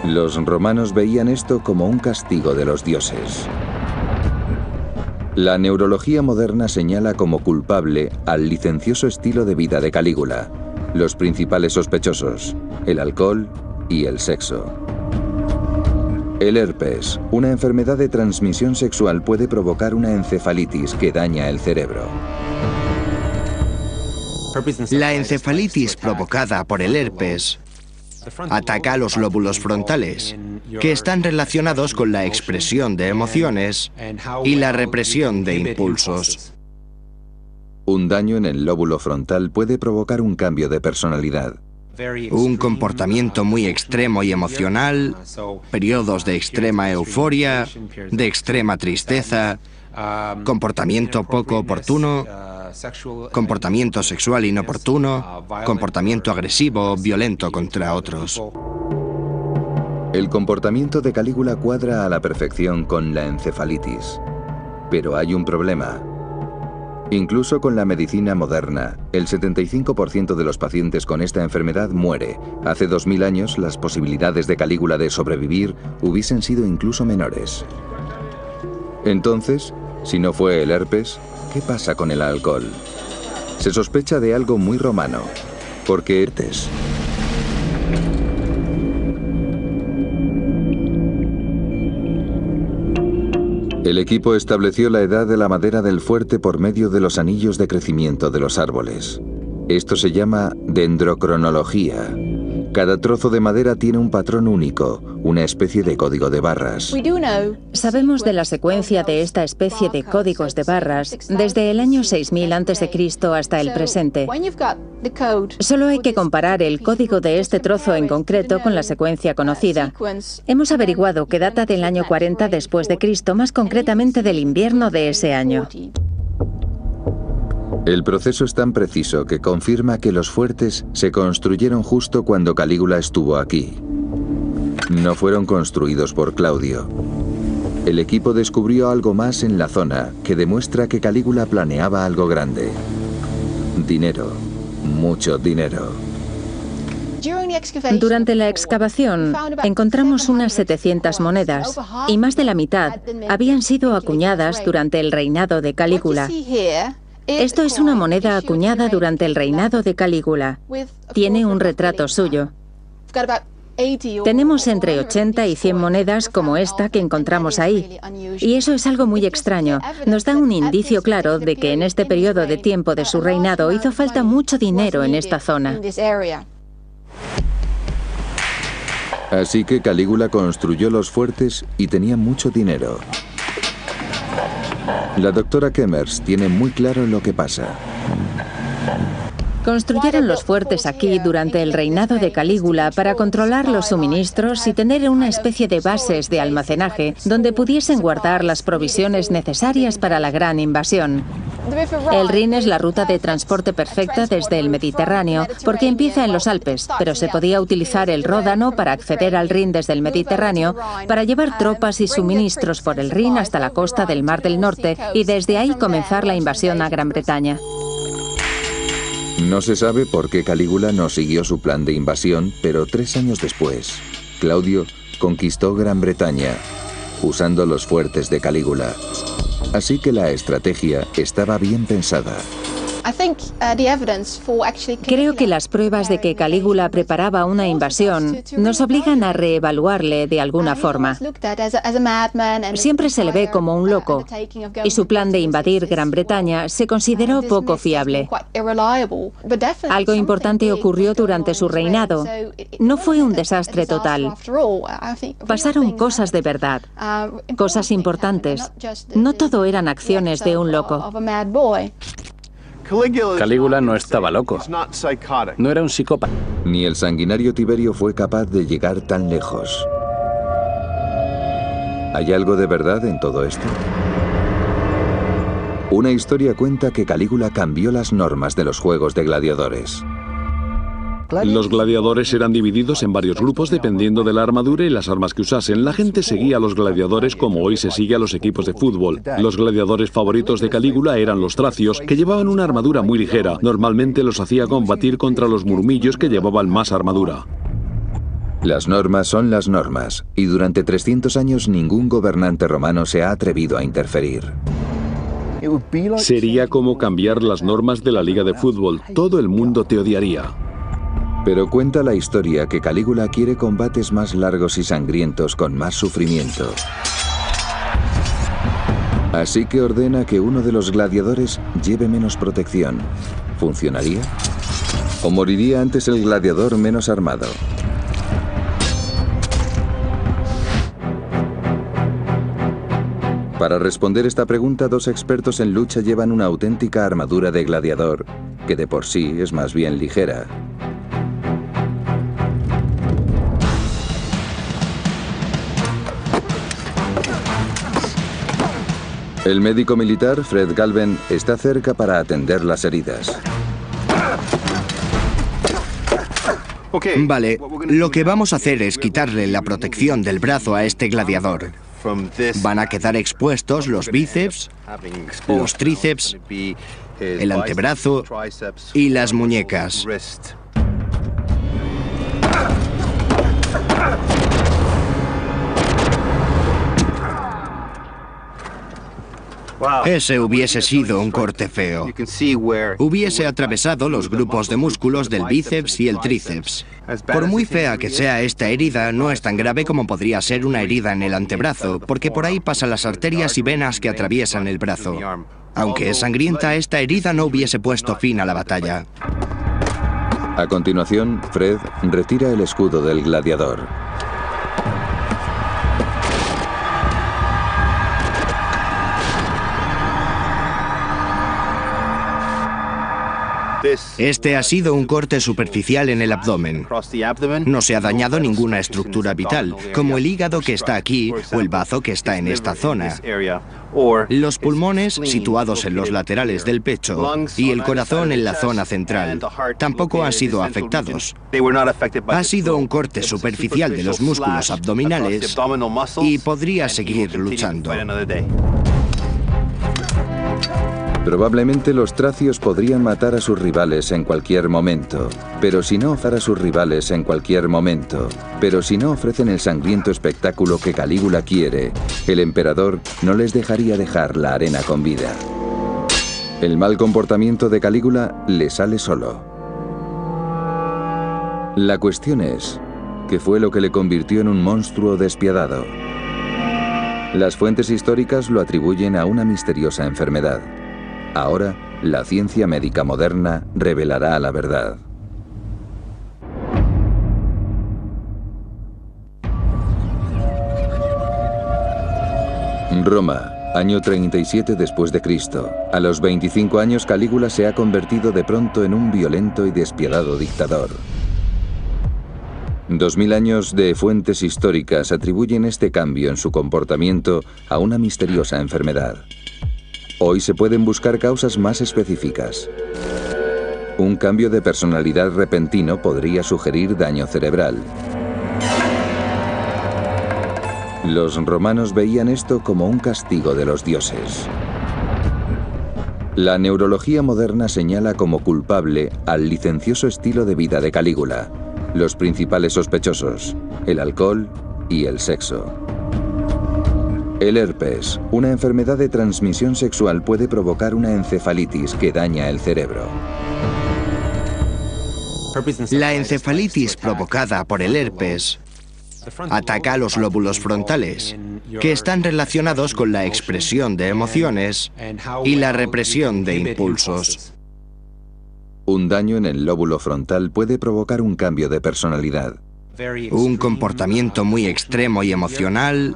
Los romanos veían esto como un castigo de los dioses. La neurología moderna señala como culpable al licencioso estilo de vida de Calígula, los principales sospechosos, el alcohol y el sexo. El herpes, una enfermedad de transmisión sexual, puede provocar una encefalitis que daña el cerebro. La encefalitis provocada por el herpes ataca los lóbulos frontales, que están relacionados con la expresión de emociones y la represión de impulsos. Un daño en el lóbulo frontal puede provocar un cambio de personalidad. Un comportamiento muy extremo y emocional, periodos de extrema euforia, de extrema tristeza, comportamiento poco oportuno, comportamiento sexual inoportuno, comportamiento agresivo, violento contra otros. El comportamiento de Calígula cuadra a la perfección con la encefalitis. Pero hay un problema. Incluso con la medicina moderna, el setenta y cinco por ciento de los pacientes con esta enfermedad muere. Hace dos mil años, las posibilidades de Calígula de sobrevivir hubiesen sido incluso menores. Entonces, si no fue el herpes, ¿qué pasa con el alcohol? Se sospecha de algo muy romano, porque herpes. El equipo estableció la edad de la madera del fuerte por medio de los anillos de crecimiento de los árboles. Esto se llama dendrocronología. Cada trozo de madera tiene un patrón único, una especie de código de barras. Sabemos de la secuencia de esta especie de códigos de barras desde el año seis mil antes de Cristo hasta el presente. Solo hay que comparar el código de este trozo en concreto con la secuencia conocida. Hemos averiguado que data del año cuarenta después de Cristo, más concretamente del invierno de ese año. El proceso es tan preciso que confirma que los fuertes se construyeron justo cuando Calígula estuvo aquí. No fueron construidos por Claudio. El equipo descubrió algo más en la zona que demuestra que Calígula planeaba algo grande. Dinero, mucho dinero. Durante la excavación encontramos unas setecientas monedas y más de la mitad habían sido acuñadas durante el reinado de Calígula. Esto es una moneda acuñada durante el reinado de Calígula. Tiene un retrato suyo. Tenemos entre ochenta y cien monedas como esta que encontramos ahí. Y eso es algo muy extraño. Nos da un indicio claro de que en este periodo de tiempo de su reinado hizo falta mucho dinero en esta zona. Así que Calígula construyó los fuertes y tenía mucho dinero. La doctora Kemmers tiene muy claro lo que pasa. Construyeron los fuertes aquí durante el reinado de Calígula para controlar los suministros y tener una especie de bases de almacenaje donde pudiesen guardar las provisiones necesarias para la gran invasión. El Rin es la ruta de transporte perfecta desde el Mediterráneo porque empieza en los Alpes, pero se podía utilizar el Ródano para acceder al Rin desde el Mediterráneo para llevar tropas y suministros por el Rin hasta la costa del Mar del Norte y desde ahí comenzar la invasión a Gran Bretaña. No se sabe por qué Calígula no siguió su plan de invasión, pero tres años después, Claudio conquistó Gran Bretaña, usando los fuertes de Calígula. Así que la estrategia estaba bien pensada. Creo que las pruebas de que Calígula preparaba una invasión nos obligan a reevaluarle de alguna forma. Siempre se le ve como un loco, y su plan de invadir Gran Bretaña se consideró poco fiable. Algo importante ocurrió durante su reinado. No fue un desastre total. Pasaron cosas de verdad, cosas importantes. No todo eran acciones de un loco. Calígula no estaba loco, no era un psicópata. Ni el sanguinario Tiberio fue capaz de llegar tan lejos. ¿Hay algo de verdad en todo esto? Una historia cuenta que Calígula cambió las normas de los juegos de gladiadores. Los gladiadores eran divididos en varios grupos dependiendo de la armadura y las armas que usasen. La gente seguía a los gladiadores como hoy se sigue a los equipos de fútbol. Los gladiadores favoritos de Calígula eran los tracios, que llevaban una armadura muy ligera. Normalmente los hacía combatir contra los murmillos, que llevaban más armadura. Las normas son las normas, y durante trescientos años ningún gobernante romano se ha atrevido a interferir. Sería como cambiar las normas de la liga de fútbol. Todo el mundo te odiaría. Pero cuenta la historia que Calígula quiere combates más largos y sangrientos con más sufrimiento. Así que ordena que uno de los gladiadores lleve menos protección. ¿Funcionaría? ¿O moriría antes el gladiador menos armado? Para responder esta pregunta, dos expertos en lucha llevan una auténtica armadura de gladiador, que de por sí es más bien ligera. El médico militar, Fred Galven, está cerca para atender las heridas. Vale, lo que vamos a hacer es quitarle la protección del brazo a este gladiador. Van a quedar expuestos los bíceps, los tríceps, el antebrazo y las muñecas. Ese hubiese sido un corte feo. Hubiese atravesado los grupos de músculos del bíceps y el tríceps. Por muy fea que sea esta herida, no es tan grave como podría ser una herida en el antebrazo, porque por ahí pasan las arterias y venas que atraviesan el brazo. Aunque es sangrienta, esta herida no hubiese puesto fin a la batalla. A continuación, Fred retira el escudo del gladiador. Este ha sido un corte superficial en el abdomen. No se ha dañado ninguna estructura vital, como el hígado que está aquí o el bazo que está en esta zona. Los pulmones situados en los laterales del pecho y el corazón en la zona central tampoco han sido afectados. Ha sido un corte superficial de los músculos abdominales y podría seguir luchando. Probablemente los tracios podrían matar a sus rivales en cualquier momento, pero si no ofrecen a sus rivales en cualquier momento, pero si no ofrecen el sangriento espectáculo que Calígula quiere, el emperador no les dejaría dejar la arena con vida. El mal comportamiento de Calígula le sale solo. La cuestión es, ¿qué fue lo que le convirtió en un monstruo despiadado? Las fuentes históricas lo atribuyen a una misteriosa enfermedad. Ahora, la ciencia médica moderna revelará la verdad. Roma, año treinta y siete después de Cristo. A los veinticinco años, Calígula se ha convertido de pronto en un violento y despiadado dictador. Dos mil años de fuentes históricas atribuyen este cambio en su comportamiento a una misteriosa enfermedad. Hoy se pueden buscar causas más específicas. Un cambio de personalidad repentino podría sugerir daño cerebral. Los romanos veían esto como un castigo de los dioses. La neurología moderna señala como culpable al licencioso estilo de vida de Calígula, los principales sospechosos, el alcohol y el sexo. El herpes, una enfermedad de transmisión sexual, puede provocar una encefalitis que daña el cerebro. La encefalitis provocada por el herpes ataca los lóbulos frontales, que están relacionados con la expresión de emociones y la represión de impulsos. Un daño en el lóbulo frontal puede provocar un cambio de personalidad. Un comportamiento muy extremo y emocional,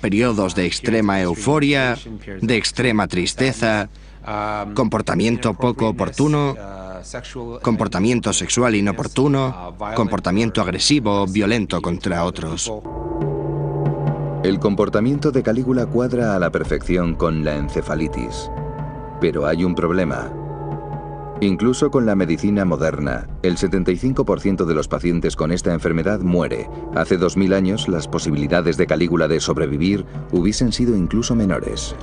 periodos de extrema euforia, de extrema tristeza, comportamiento poco oportuno, comportamiento sexual inoportuno, comportamiento agresivo, violento contra otros. El comportamiento de Calígula cuadra a la perfección con la encefalitis. Pero hay un problema. Incluso con la medicina moderna, el setenta y cinco por ciento de los pacientes con esta enfermedad muere. Hace dos mil años, las posibilidades de Calígula de sobrevivir hubiesen sido incluso menores.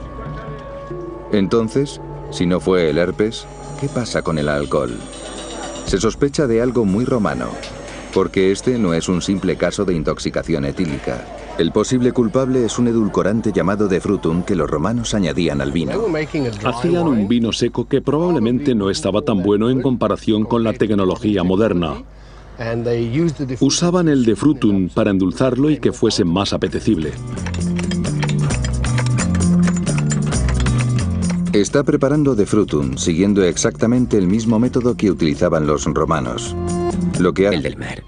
Entonces, si no fue el herpes, ¿qué pasa con el alcohol? Se sospecha de algo muy romano, porque este no es un simple caso de intoxicación etílica. El posible culpable es un edulcorante llamado de frutum que los romanos añadían al vino. Hacían un vino seco que probablemente no estaba tan bueno en comparación con la tecnología moderna. Usaban el de frutum para endulzarlo y que fuese más apetecible. Está preparando de frutum siguiendo exactamente el mismo método que utilizaban los romanos. Lo que hace... El del mar.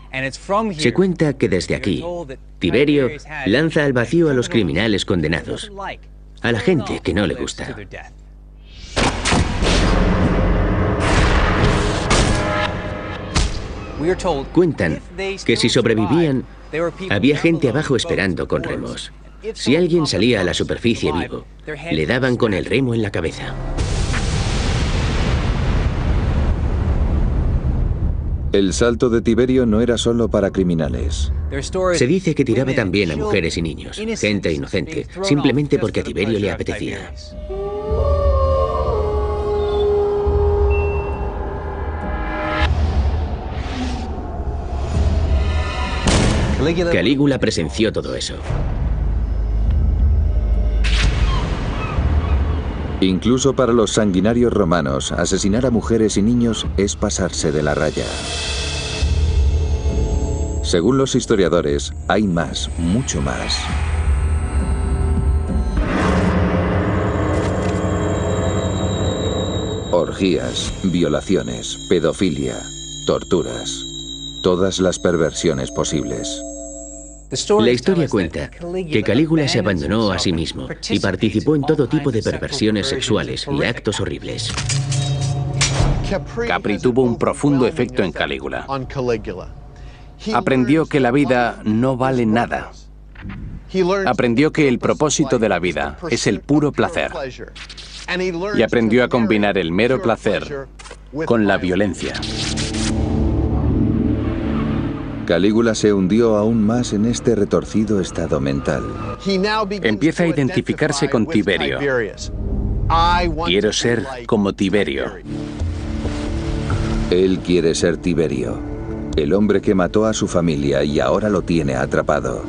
Se cuenta que desde aquí, Tiberio lanza al vacío a los criminales condenados, a la gente que no le gusta. Cuentan que si sobrevivían, había gente abajo esperando con remos. Si alguien salía a la superficie vivo, le daban con el remo en la cabeza. El salto de Tiberio no era solo para criminales. Se dice que tiraba también a mujeres y niños, gente inocente, simplemente porque a Tiberio le apetecía. Calígula presenció todo eso. Incluso para los sanguinarios romanos, asesinar a mujeres y niños es pasarse de la raya. Según los historiadores, hay más, mucho más. Orgías, violaciones, pedofilia, torturas, todas las perversiones posibles. La historia cuenta que Calígula se abandonó a sí mismo y participó en todo tipo de perversiones sexuales y actos horribles. Capri tuvo un profundo efecto en Calígula. Aprendió que la vida no vale nada. Aprendió que el propósito de la vida es el puro placer. Y aprendió a combinar el mero placer con la violencia. Calígula se hundió aún más en este retorcido estado mental. Empieza a identificarse con Tiberio. Quiero ser como Tiberio. Él quiere ser Tiberio, el hombre que mató a su familia y ahora lo tiene atrapado.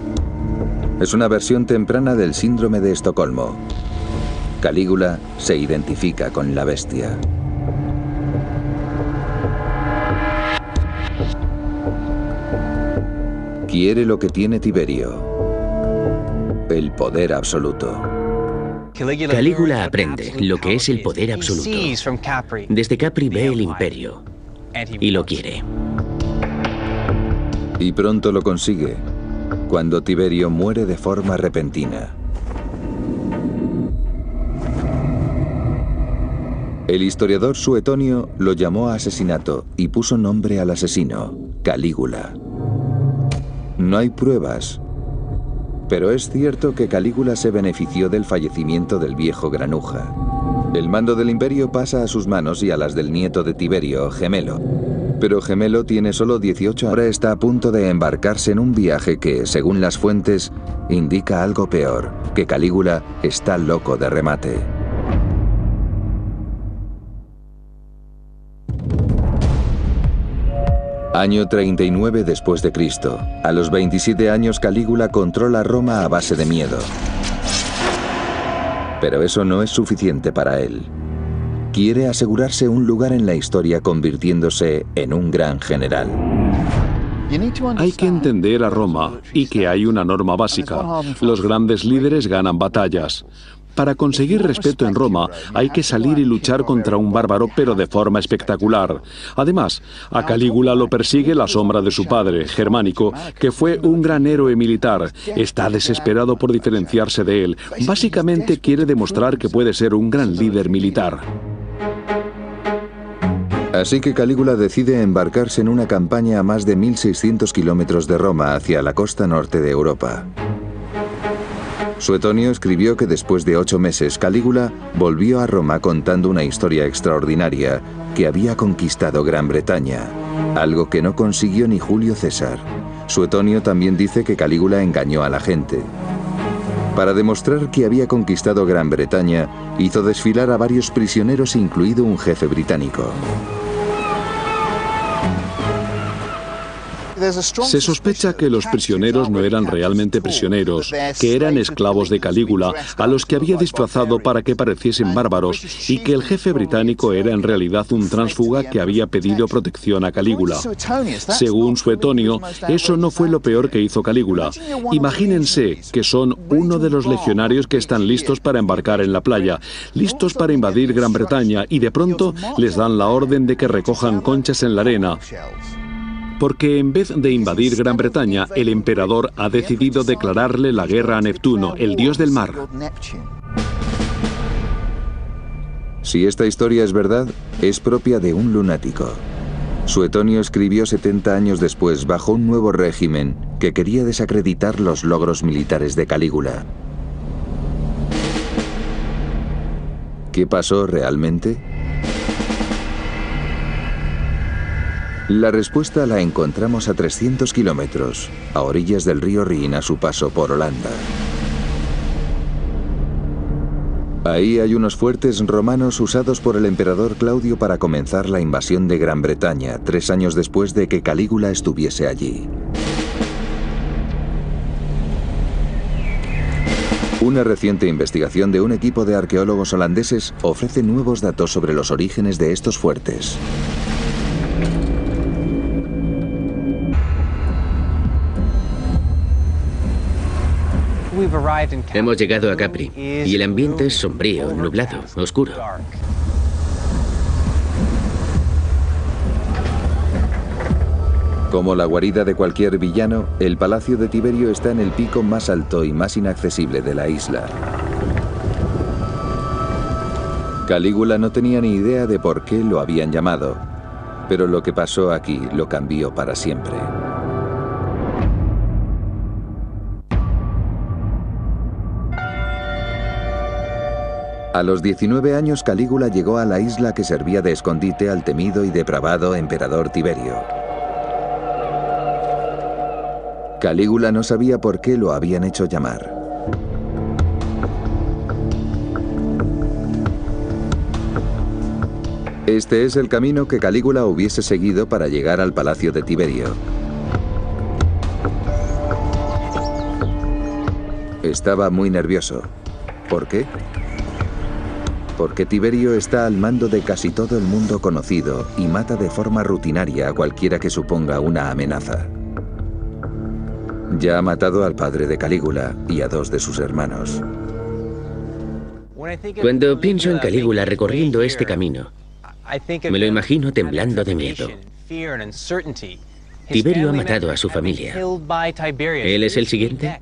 Es una versión temprana del síndrome de Estocolmo. Calígula se identifica con la bestia. Quiere lo que tiene Tiberio, el poder absoluto. Calígula aprende lo que es el poder absoluto. Desde Capri ve el imperio y lo quiere. Y pronto lo consigue, cuando Tiberio muere de forma repentina. El historiador Suetonio lo llamó asesinato y puso nombre al asesino, Calígula. No hay pruebas, pero es cierto que Calígula se benefició del fallecimiento del viejo granuja. El mando del imperio pasa a sus manos y a las del nieto de Tiberio, Gemelo. Pero Gemelo tiene solo dieciocho años. Ahora está a punto de embarcarse en un viaje que, según las fuentes, indica algo peor, que Calígula está loco de remate. Año treinta y nueve después de Cristo. A los veintisiete años Calígula controla Roma a base de miedo. Pero eso no es suficiente para él. Quiere asegurarse un lugar en la historia convirtiéndose en un gran general. Hay que entender a Roma y que hay una norma básica. Los grandes líderes ganan batallas. Para conseguir respeto en Roma hay que salir y luchar contra un bárbaro, pero de forma espectacular. Además, a Calígula lo persigue la sombra de su padre, Germánico, que fue un gran héroe militar. Está desesperado por diferenciarse de él. Básicamente quiere demostrar que puede ser un gran líder militar. Así que Calígula decide embarcarse en una campaña a más de mil seiscientos kilómetros de Roma hacia la costa norte de Europa. Suetonio escribió que después de ocho meses Calígula volvió a Roma contando una historia extraordinaria, que había conquistado Gran Bretaña, algo que no consiguió ni Julio César. Suetonio también dice que Calígula engañó a la gente. Para demostrar que había conquistado Gran Bretaña, hizo desfilar a varios prisioneros, incluido un jefe británico. Se sospecha que los prisioneros no eran realmente prisioneros, que eran esclavos de Calígula, a los que había disfrazado para que pareciesen bárbaros, y que el jefe británico era en realidad un tránsfuga que había pedido protección a Calígula. Según Suetonio, eso no fue lo peor que hizo Calígula. Imagínense que son uno de los legionarios que están listos para embarcar en la playa, listos para invadir Gran Bretaña, y de pronto les dan la orden de que recojan conchas en la arena. Porque en vez de invadir Gran Bretaña, el emperador ha decidido declararle la guerra a Neptuno, el dios del mar. Si esta historia es verdad, es propia de un lunático. Suetonio escribió setenta años después bajo un nuevo régimen que quería desacreditar los logros militares de Calígula. ¿Qué pasó realmente? La respuesta la encontramos a trescientos kilómetros, a orillas del río Rin, a su paso por Holanda. Ahí hay unos fuertes romanos usados por el emperador Claudio para comenzar la invasión de Gran Bretaña, tres años después de que Calígula estuviese allí. Una reciente investigación de un equipo de arqueólogos holandeses ofrece nuevos datos sobre los orígenes de estos fuertes. Hemos llegado a Capri y el ambiente es sombrío, nublado, oscuro. Como la guarida de cualquier villano, el Palacio de Tiberio está en el pico más alto y más inaccesible de la isla. Calígula no tenía ni idea de por qué lo habían llamado, pero lo que pasó aquí lo cambió para siempre. A los diecinueve años Calígula llegó a la isla que servía de escondite al temido y depravado emperador Tiberio. Calígula no sabía por qué lo habían hecho llamar. Este es el camino que Calígula hubiese seguido para llegar al palacio de Tiberio. Estaba muy nervioso. ¿Por qué? Porque Tiberio está al mando de casi todo el mundo conocido y mata de forma rutinaria a cualquiera que suponga una amenaza. Ya ha matado al padre de Calígula y a dos de sus hermanos. Cuando pienso en Calígula recorriendo este camino, me lo imagino temblando de miedo. Tiberio ha matado a su familia. ¿Él es el siguiente?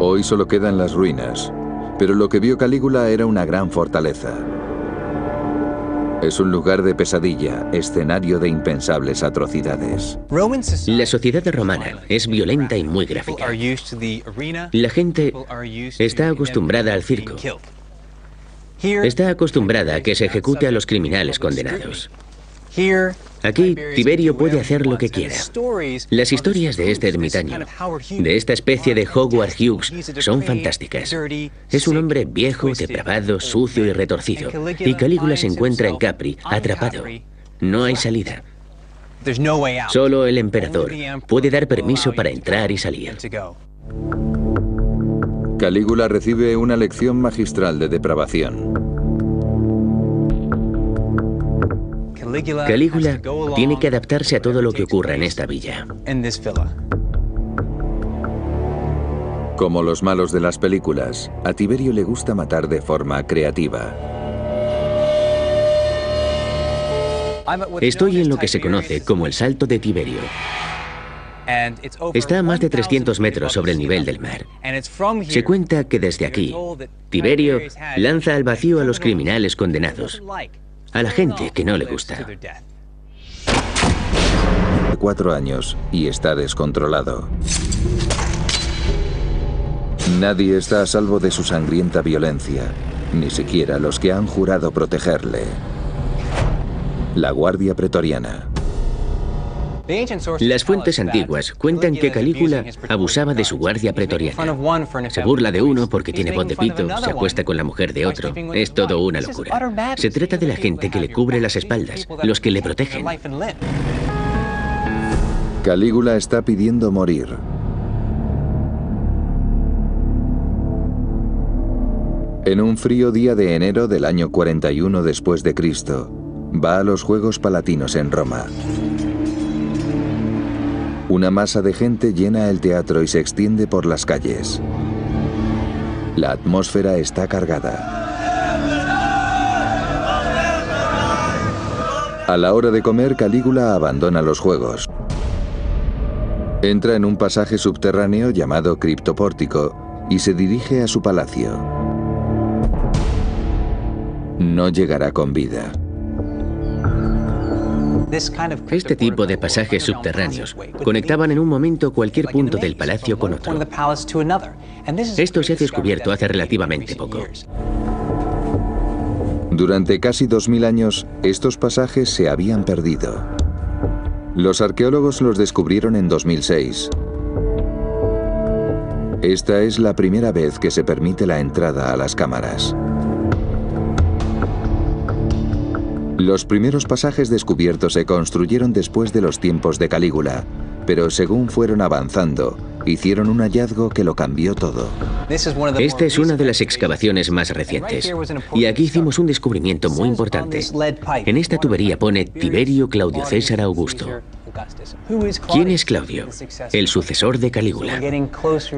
Hoy solo quedan las ruinas. Pero lo que vio Calígula era una gran fortaleza. Es un lugar de pesadilla, escenario de impensables atrocidades. La sociedad romana es violenta y muy gráfica. La gente está acostumbrada al circo. Está acostumbrada a que se ejecute a los criminales condenados. Aquí, Tiberio puede hacer lo que quiera. Las historias de este ermitaño, de esta especie de Howard Hughes, son fantásticas. Es un hombre viejo, depravado, sucio y retorcido. Y Calígula se encuentra en Capri, atrapado. No hay salida. Solo el emperador puede dar permiso para entrar y salir. Calígula recibe una lección magistral de depravación. Calígula tiene que adaptarse a todo lo que ocurra en esta villa. Como los malos de las películas, a Tiberio le gusta matar de forma creativa. Estoy en lo que se conoce como el Salto de Tiberio. Está a más de trescientos metros sobre el nivel del mar. Se cuenta que desde aquí, Tiberio lanza al vacío a los criminales condenados, a la gente que no le gusta. Cuatro años y está descontrolado. Nadie está a salvo de su sangrienta violencia, ni siquiera los que han jurado protegerle. La Guardia Pretoriana. Las fuentes antiguas cuentan que Calígula abusaba de su guardia pretoriana. Se burla de uno porque tiene voz de pito, se acuesta con la mujer de otro. Es todo una locura. Se trata de la gente que le cubre las espaldas, los que le protegen. Calígula está pidiendo morir. En un frío día de enero del año cuarenta y uno después de Cristo, va a los Juegos Palatinos en Roma. Una masa de gente llena el teatro y se extiende por las calles. La atmósfera está cargada. A la hora de comer, Calígula abandona los juegos. Entra en un pasaje subterráneo llamado Criptopórtico y se dirige a su palacio. No llegará con vida. Este tipo de pasajes subterráneos conectaban en un momento cualquier punto del palacio con otro. Esto se ha descubierto hace relativamente poco. Durante casi dos mil años, estos pasajes se habían perdido. Los arqueólogos los descubrieron en dos mil seis. Esta es la primera vez que se permite la entrada a las cámaras. Los primeros pasajes descubiertos se construyeron después de los tiempos de Calígula, pero según fueron avanzando, hicieron un hallazgo que lo cambió todo. Esta es una de las excavaciones más recientes, y aquí hicimos un descubrimiento muy importante. En esta tubería pone Tiberio Claudio César Augusto. ¿Quién es Claudio? El sucesor de Calígula.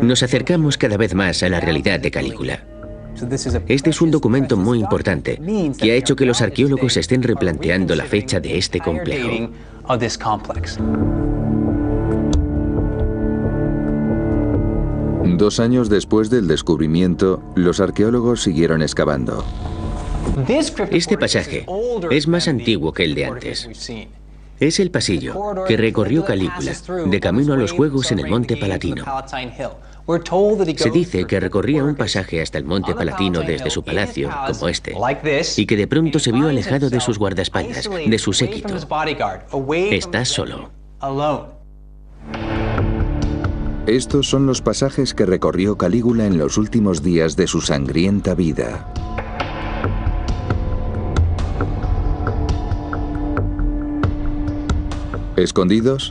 Nos acercamos cada vez más a la realidad de Calígula. Este es un documento muy importante que ha hecho que los arqueólogos estén replanteando la fecha de este complejo. Dos años después del descubrimiento, los arqueólogos siguieron excavando. Este pasaje es más antiguo que el de antes. Es el pasillo que recorrió Calígula de camino a los Juegos en el Monte Palatino. Se dice que recorría un pasaje hasta el Monte Palatino desde su palacio, como este, y que de pronto se vio alejado de sus guardaespaldas, de su séquito. Está solo. Estos son los pasajes que recorrió Calígula en los últimos días de su sangrienta vida. ¿Escondidos?